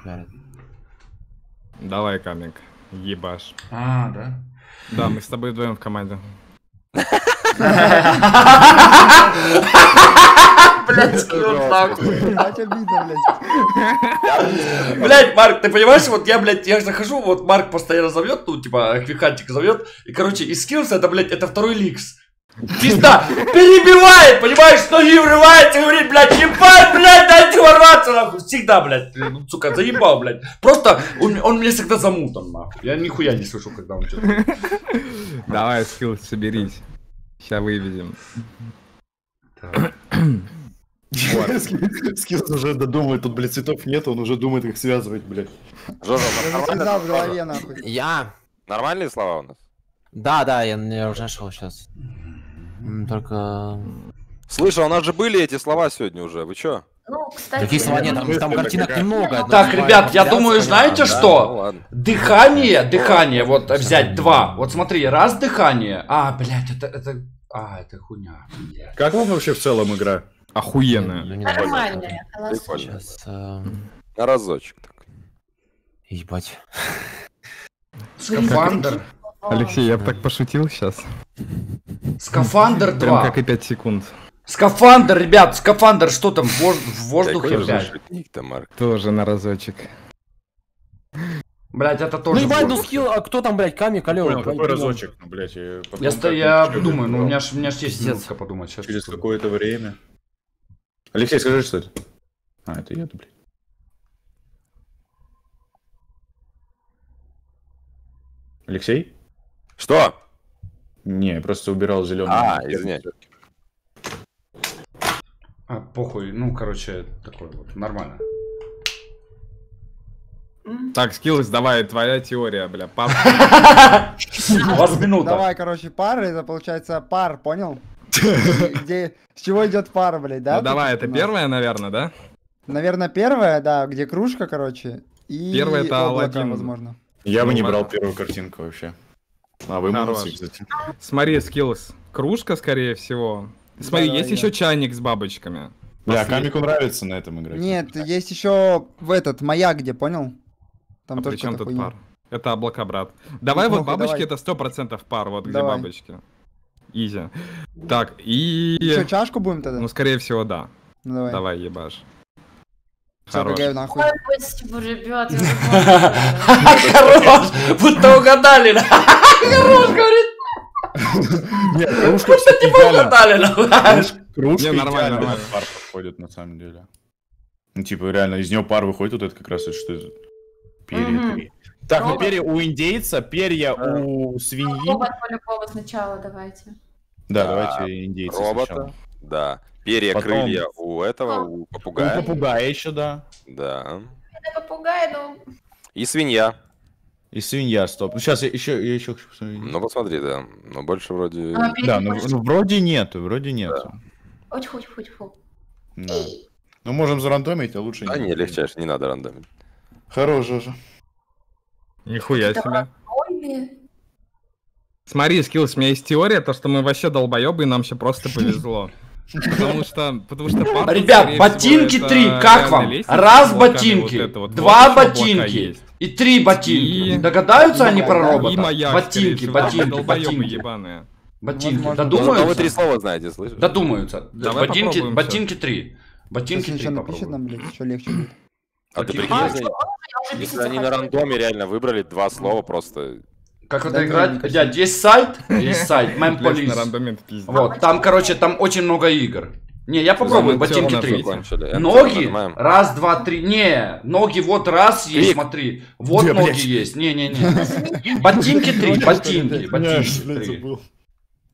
Давай, Камик, ебаш. А, да? Да, мы с тобой вдвоем в команде. Блять, блять, Марк, ты понимаешь, вот я, блять, я захожу, вот Марк постоянно зовет, ну, типа, QUICKHUNTIK зовет, и, короче, и Skills это, блять, это второй ликс. Пизда, перебивает, понимаешь, ноги врывается и говорит, блядь, ебать, блядь, дайте ворваться, нахуй, всегда, блядь, ну, сука, заебал, блядь, просто он мне всегда замутан, нахуй, я нихуя не слышу, когда он что-то... Давай, Skills, соберись, сейчас выведем. Skills уже додумывает, тут, блядь, цветов нет, он уже думает, как связывать, блядь. Жожа, я. Нормальные слова у нас? Да, я уже нашел сейчас. Только... Слышал, у нас же были эти слова сегодня уже, вы чё? Ну, кстати... Таких слова нет, там картинок немного. Так, ребят, я думаю, знаете что? Дыхание, вот взять два. Вот смотри, раз дыхание. А, блядь, это хуйня. Как вам вообще в целом игра? Охуенная. Нормальная. Сейчас... Разочек так. Ебать. Скафандр. Алексей, я бы так пошутил сейчас. Скафандр 2. Прям как и 5 секунд. Скафандр, ребят, скафандр, что там в воздухе, блядь? Тоже на разочек. Блядь, это тоже... Ну ебать, ну скилл, а кто там, блядь, Камик, алё? Какой разочек, ну, блядь, я думаю, ну у меня ж есть минутка подумать. Через какое-то время. Алексей, скажи, что это? А, это я, блядь. Алексей? Что? Не, просто убирал зеленый. А, извиняюсь. А, похуй, ну, короче, такое вот, нормально. Так, Skills, давай, твоя теория, бля, пап. У вас минута. Давай, короче, пары, это получается пар, понял? С чего идет пара, блядь, да? Ну, давай, это первая, наверное, да? Наверное, первая, да, где кружка, короче, и облако, возможно. Я бы не брал первую картинку вообще. А вы молодцы, кстати. Смотри, Skills, кружка, скорее всего. Смотри, есть еще чайник с бабочками. Да, Камику нравится на этом играть. Нет, есть еще в этот маяк, где, понял? Там а тоже при чем тут пар? Это облака, брат. Давай вот бабочки, это 100% пар, вот где бабочки. Изи. Так, и... Еще чашку будем тогда? Ну, скорее всего, да. Давай, ебаш. Хорош. Будто угадали. Хорош, говорит. Нет, кружка не нормально пар подходит на самом деле. Ну типа реально из нее пар выходит, вот это как раз что это перья. Так, ну перья у индейца, перья у свиньи. Робот по-любому сначала давайте. Да, давайте индейца сначала. Да. Перья, потом... крылья у этого, у попугая. У попугая еще, да. Да. Это попугай, ну... И свинья. И свинья, стоп. Ну сейчас я еще хочу посмотреть. Ну посмотри, да. Но больше вроде... Да, ну вроде нету, вроде нету. Хоть. Да. Ну можем зарандомить, а лучше... А не, легчайше, не надо рандомить. Хорошо же. Нихуя себе. Смотри, Skills, у меня есть теория, то что мы вообще долбоебы, и нам все просто повезло. Потому что парту, ребят, ботинки всего, 3, как вам? Раз ботинки, вот два ботинки и 3 ботинки. И... Догадаются они про робота? И маяк, ботинки. Ботинки, додумаются? Вы 3 слова знаете, слышишь? Додумаются. Ботинки 3. Ботинки 3 попробуем. А ты прикинь, если они на рандоме реально выбрали 2 слова просто... Как это играть? Дядь, есть сайт, Mempolis. Вот, там, короче, там очень много игр. Не, я попробую, ботинки 3. Ноги, раз, два, три, не, ноги вот раз есть, смотри, вот ноги есть, не. Ботинки 3, ботинки 3.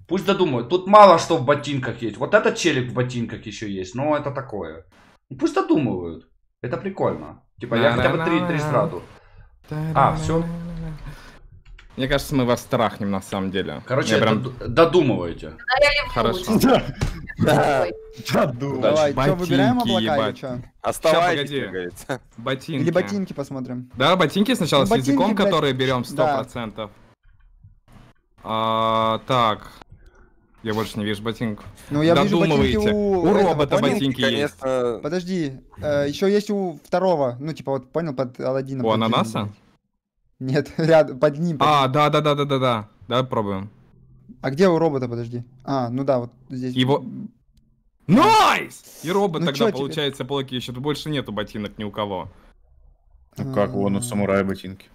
Пусть додумают, тут мало что в ботинках есть, вот этот челик в ботинках еще есть, но это такое. Пусть додумывают, это прикольно. Типа, я хотя бы 3 сразу. А, все. Мне кажется, мы вас страхнем на самом деле. Короче, прям... додумываете. Хорошо. Давай, что, выбираем облака или что? Оставайтесь. Ботинки. Или ботинки посмотрим. Да, ботинки сначала с языком, которые берем 100%. Так. Я больше не вижу ботинок. Ну я вижу ботинки у робота, ботинки есть. Подожди, еще есть у второго. Ну типа вот, понял, под Аладдином. У ананаса? Нет, рядом, под ним. А, да. Давай пробуем. А где у робота, подожди? А, ну да, вот здесь. Его... Найс! И робот ну тогда, получается, плоки еще. Тут больше нету ботинок ни у кого. Ну как, вон у самурая ботинки.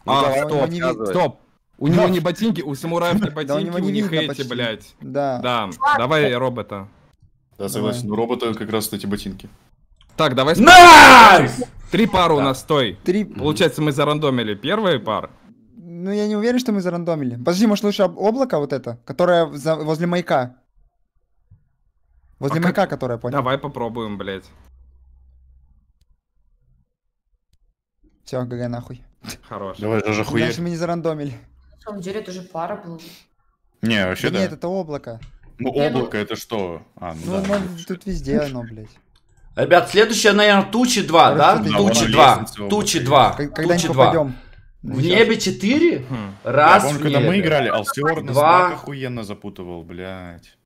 Стоп. У него не ботинки, у самураев не ботинки, у них эти, блядь. Да, давай робота. Да, согласен, у робота как раз эти ботинки. Так, давай... Найс! 3 пары у нас, стой. 3... Получается, мы зарандомили первые пары. Ну, я не уверен, что мы зарандомили. Подожди, может, лучше облако вот это, которое возле маяка. Возле маяка, которое, понял. Давай попробуем, блядь. Все, гг, нахуй. Хорош. Давай, же хуя. Дальше мы не зарандомили. На самом деле, это же пара была. Не, вообще да. Нет, это облако. Ну, облако, это что? А, ну, да. Тут везде оно, блядь. Ребят, следующая, наверное, тучи 2, да? Тучи 2. В небе 4? Раз в небе. Когда мы играли, olsior на знак охуенно запутывал, блядь.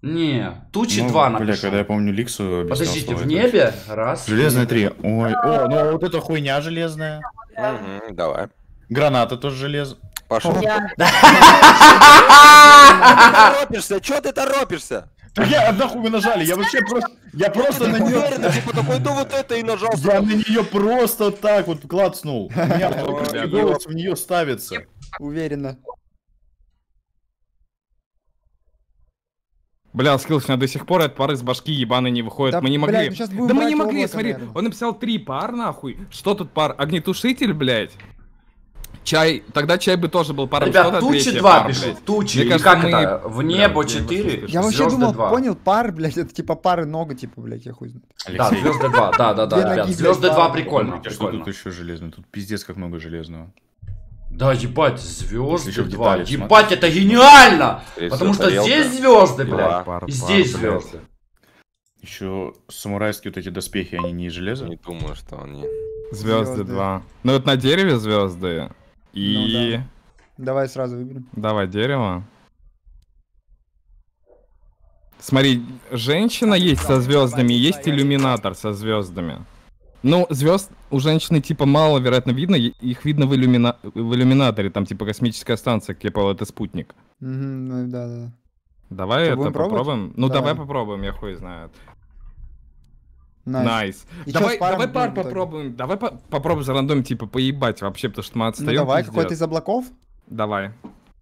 Не, тучи 2 написано. Бля, когда я помню ликсу... Подождите, в небе? Раз. Железная 3. Ой, о, ну вот эта хуйня железная. Давай. Граната тоже железная. Пошел. Чё ты торопишься? Так я однахуй нажали, я вообще просто... Я просто на нее... Типа такой-то вот это и нажал. Я на нее просто так вот клацнул. У меня голос в нее ставится. Уверенно. Бля, Skills, у меня до сих пор от пары с башки ебаной не выходит. Мы не могли. Да мы не могли, смотри. Он написал 3 пар, нахуй. Что тут пар? Огнетушитель, блядь. Чай, тогда чай бы тоже был пара. Ребят, тучи 2 пишут, тучи, и как это, в небо 4, я вообще думал, понял, пар, блядь, это типа пары нога, типа, блядь, я хуй знаю. Да, звезды 2, да, ребят, звезды 2 прикольно. Что тут еще железное, тут пиздец как много железного. Да, ебать, звезды 2, ебать, это гениально, потому что здесь звезды, блядь, и здесь звезды. Еще самурайские вот эти доспехи, они не железо? Не думаю, что они. Звезды 2. Ну вот на дереве звезды. И... Ну, да. Давай сразу выберем. Давай дерево. Смотри, женщина есть со звездами, есть иллюминатор со звездами. Ну, звезд у женщины типа мало, вероятно, видно. Их видно в иллюминаторе, там типа космическая станция, типа это спутник. Ну да. Давай это попробуем. Ну давай попробуем, я хуй знаю. Найс. Давай пар попробуем. Давай попробуем за рандом, типа, поебать вообще, потому что мы отстаем. Ну давай, какой-то из облаков. Давай.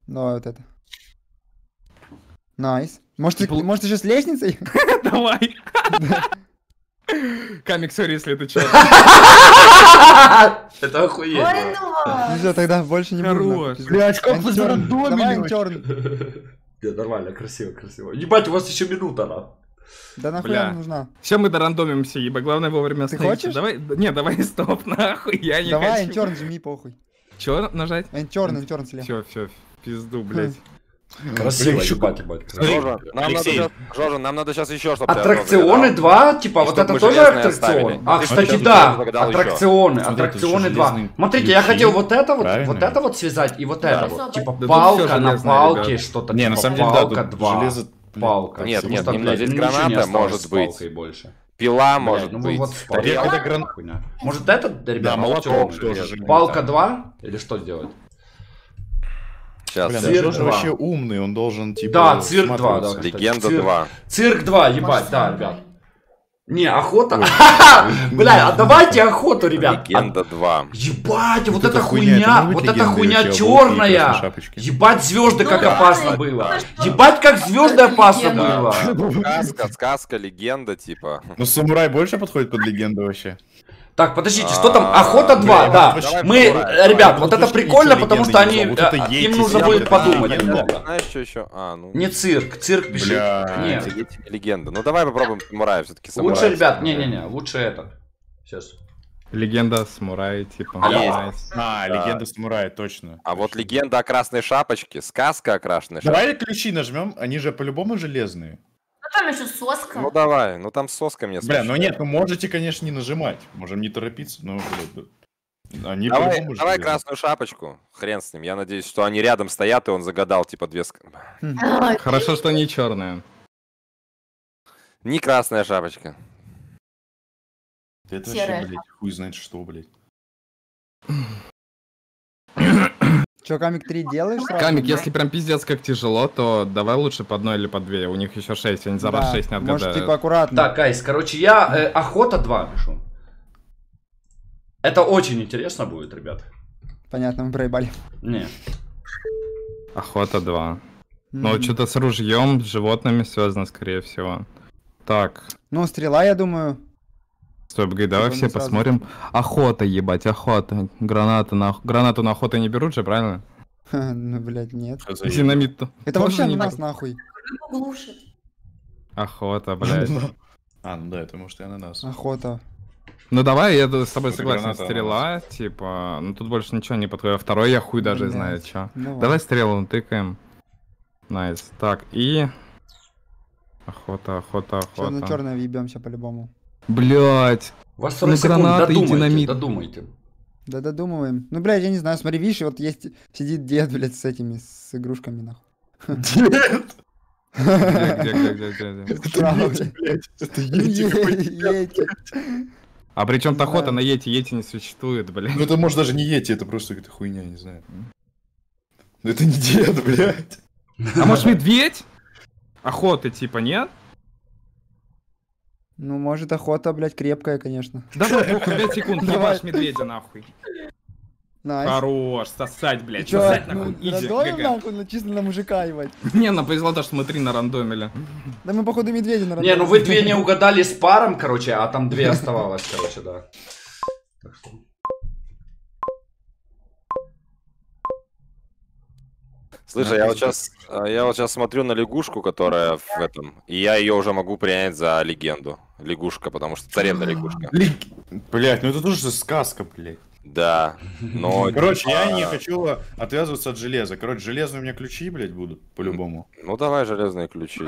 Давай вот это. Найс. Может еще с лестницей? Давай. Камик, сори, если это чё. Это охуенно. Ну всё, тогда больше не буду. Блядь, как вы за рандомили. Давай, интерн. Да, нормально, красиво. Ебать, у вас еще минута, да? Да нахуй она нужна. Все мы дорандомимся, ибо главное вовремя остановиться. Ты хочешь? Давай, не, давай стоп, нахуй, я не давай, хочу. Давай, Enter жми, похуй. Чего нажать? Enter слева. Все, пизду, блядь. Красиво, ебать, Жожа, нам надо сейчас еще что-то. Аттракционы 2, типа, вот это тоже аттракцион? А, кстати, да, аттракционы 2. Смотрите, я хотел вот это вот связать и вот это вот. Типа палка на палке, что-то типа палка 2. Палка. Нет, нет, здесь граната может быть. Пила может быть. Может этот, ребят, молоток? Палка 2? Или что делать? Сейчас. Цирк 2 вообще умный, он должен типа. Да, цирк 2, да. Легенда 2. Цирк 2, ебать, да, ребят. Не, охота. Бля, а давайте охоту, ребят. Легенда 2. Ебать, вот эта хуйня, вот эта хуйня черная. Ебать, звезды как опасно было. Ебать, как звезды опасно было. Сказка, легенда, типа. Ну, самурай больше подходит под легенду вообще. Так, подождите, что там? Охота 2, да. Мы, ребят, вот это прикольно, потому что они, им нужно будет подумать немного. Знаешь, что еще? Не цирк, цирк бежит. Нет. Легенда. Ну давай попробуем самурая все-таки. Лучше, ребят, не-не-не, лучше этот. Сейчас. Легенда самурая, типа. А, легенда самурая, точно. А вот легенда о красной шапочке, сказка о красной шапочке. Давай ключи нажмем, они же по-любому железные. Там еще соска. Ну давай, ну там соска мне смешно. Бля, ну нет, ну можете, конечно, не нажимать. Можем не торопиться, но... Они давай красную шапочку. Хрен с ним. Я надеюсь, что они рядом стоят, и он загадал, типа, две... Хорошо, что не черная. Не красная шапочка. Это вообще, блядь, хуй знает что, блядь. Че, Камик 3 делаешь? Камик, если прям пиздец как тяжело, то давай лучше по одной или по две. У них еще 6, они за раз 6 не отгадают. Может, типа аккуратно. Так, гайс, короче, я охота 2 пишу. Это очень интересно будет, ребят. Понятно, мы проебали. Не. Охота 2. Но что-то с ружьем, с животными связано, скорее всего. Так. Ну, стрела, я думаю. Стоп, гай, давай все посмотрим. Охота, ебать, охота. Гранату на охоту не берут же, правильно? Ну, блядь, нет. Динамит-то. Это вообще не нас, нахуй. Охота, блядь. А, ну да, это может и ананас. Охота. Ну давай, я с тобой согласен. Стрела, типа, ну тут больше ничего не подходит. А второй я хуй даже знаю, чё. Давай стрелу натыкаем. Найс. Так, и... Охота. Чё, на чёрное въебёмся по-любому. Блять, у вас 40 секунд, додумайте. Да додумываем. Ну, блядь, я не знаю, смотри, видишь, вот есть, сидит дед, блядь, с этими, с игрушками, нахуй. Дед? Где? А при чем-то охота на ети не существует, блядь. Ну, это может даже не ети, это просто какая-то хуйня, не знаю. Ну, это не дед, блядь. А может медведь? Охоты типа нет? Ну, может, охота, блядь, крепкая, конечно. Давай, 5 секунд, ебашь медведя, нахуй. Хорош, сосать, блядь, сосать, нахуй, иди, нахуй, чисто на мужика, ебать. Не, нам повезло то, что мы 3 нарандомили. Да мы, походу, медведя нарандомили. Не, ну вы 2 не угадали с паром, короче, а там 2 оставалось, короче, да. Слушай, я вот сейчас смотрю на лягушку, которая в этом, и я ее уже могу принять за легенду. Лягушка, потому что царевна лягушка. Блять, ну это тоже сказка, блять. Да, но... Короче, я не хочу отвязываться от железа. Короче, железные у меня ключи, блять, будут по-любому. Ну давай железные ключи.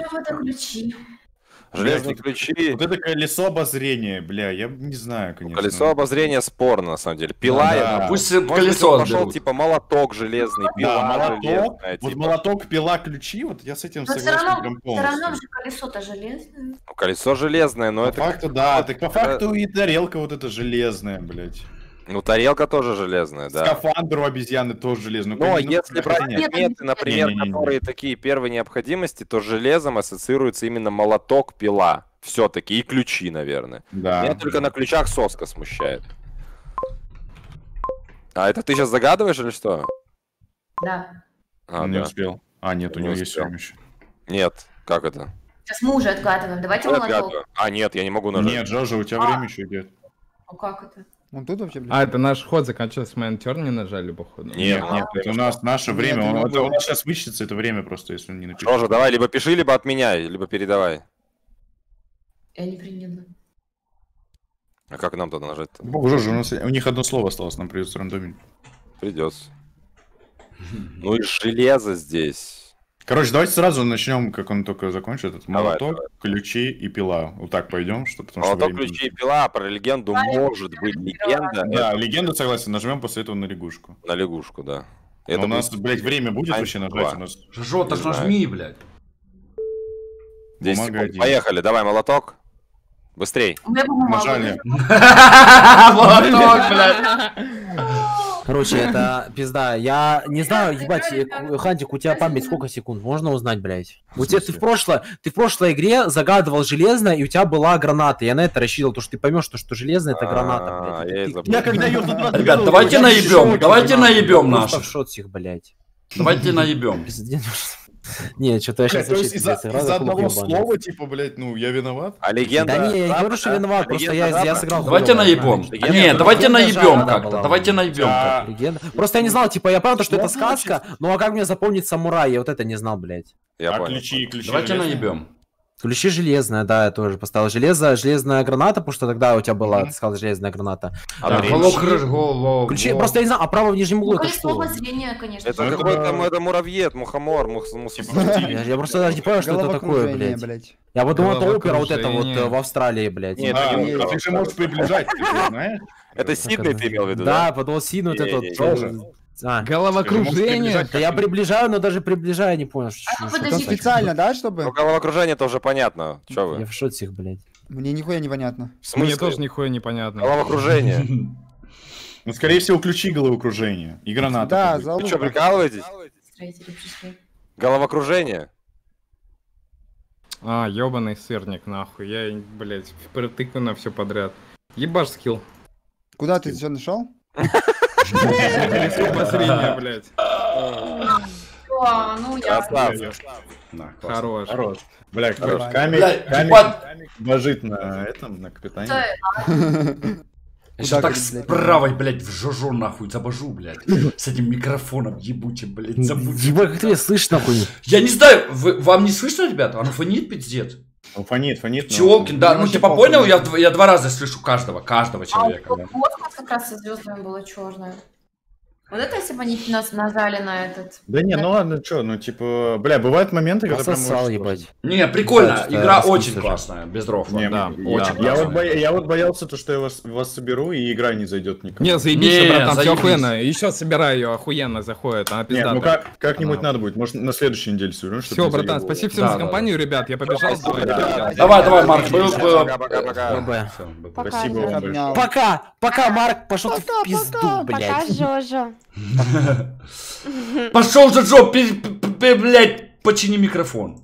Железные ключи. Вот это колесо обозрения, бля, я не знаю, конечно. Колесо обозрения спорно, на самом деле. Пила, я... Пусть колесо пошел, типа, молоток железный, пила железная. Вот молоток, пила, ключи, вот я с этим согласен. Все равно же колесо-то железное. Колесо железное, но это... По факту, да, так по факту и тарелка вот эта железная, блядь. Ну, тарелка тоже железная, да. Скафандр у обезьяны тоже железный. Но если брать предметы, например, которые такие первой необходимости, то с железом ассоциируется именно молоток, пила. Все-таки и ключи, наверное. Да. Меня только на ключах соска смущает. А это ты сейчас загадываешь или что? Да. Он не успел. А, нет, у него есть сам еще. Нет, как это? Сейчас мы уже отгадываем. Давайте молоток. А, нет, я не могу нажать. Нет, Жожа, у тебя время еще идет. А как это? Он тут вообще, блядь. А, это наш ход закончился, мы Enter не нажали, походу. Нет, это у нас наше время. Он сейчас вычтется это время просто, если он не напишет. Жожа, давай, либо пиши, либо отменяй, либо передавай. Я не приняла. А как нам тогда нажать-то? Бог же, у них одно слово осталось, нам придется рандомить. Придется. Ну и железо здесь. Короче, давайте сразу начнем, как он только закончит. Этот молоток, давай. Ключи и пила. Вот так пойдем, что потому молоток, что время... ключи и пила, про легенду может быть легенда. Да, легенда, согласен, нажмем после этого на лягушку. На лягушку, да. Это будет... У нас, блядь, время будет вообще нажать? Нас... Жжота, нажми, блядь. 10 секунд. Поехали, давай, молоток. Быстрей. Нажали. Молоток, блядь. Короче, это пизда. Я не знаю, ебать, Хантик, у тебя память сколько секунд? Можно узнать, блядь? У тебя ты в прошлой игре загадывал железное, и у тебя была граната. Я на это рассчитывал, то что ты поймешь, что железное это граната, блядь. Я когда ее туда... Ребят, давайте наебем наших. Давайте наебем. Не, что-то я сейчас вообще... Из-за одного слова, типа, блядь, ну, я виноват? А легенда... Да не, я не говорю, что виноват, просто я сыграл... Давайте наебем. Не, давайте наебем как-то, давайте наебем. Просто я не знал, типа, я понял, что это сказка, ну а как мне запомнить самурая? Я вот это не знал, блядь. А ключи... Давайте наебем. Ключи железная, да, я тоже поставил. Железная граната, потому что тогда у тебя была, ты сказал, железная граната. Ключи, просто я не знаю, а право в нижнем углу это что? Это какой-то муравьед, мухомор, Я просто даже не понял, что это такое, блядь. Я подумал, это опера вот это вот в Австралии, блядь. Ты же можешь приближать, знаешь? Это Сидней ты имел в виду, да? Да, подумал Сидней вот это вот. Головокружение. Да я приближаю, но даже приближаю, не понял. Специально, да, чтобы... Ну, головокружение это уже понятно. Че вы? Я в шоте их, блядь. Мне нихуя не понятно. Мне тоже нихуя не понятно. Головокружение. Ну, скорее всего, ключи головокружения. И граната. Да, залупа. Вы что, прикалываетесь? Головокружение. А, ёбаный сырник, нахуй. Я, блядь, притыкну на все подряд. Ебаш скилл. Куда ты все нашел? Обосрение, блядь. Хорош. Хорош. Бля, Камик божит на этом, на капитане. Сейчас так с правой, блядь, в жожо нахуй забожу, блядь. С этим микрофоном ебучим, блядь, забудь. Как тебе слышно, хуй? Я не знаю, вам не слышно, ребята? Оно фонит, пиздец. Он фонит. Пчелкин, да, ну типа понял, я два раза слышу каждого человека. Как раз со звездами было черное. Вот это если бы они нас нажали на этот. Да не, ну ладно, что, ну типа, бля, бывают моменты, когда прям сал ебать. Не, прикольно, игра очень классная, без дров. Да, я вот боялся то, что я вас соберу и игра не зайдет никому. Не, заебись, братан, все охуенно. Еще собираю ее, охуенно заходит, она пиздата. Не, ну как-нибудь надо будет, может на следующей неделе соберем. Все, братан, спасибо всем за компанию, ребят, я побежал. Давай, Марк, пока. Спасибо вам. Пока, Марк, пошел ты в пизду, блядь. Пока, Жожо. Пошел, Джо, блядь, почини микрофон.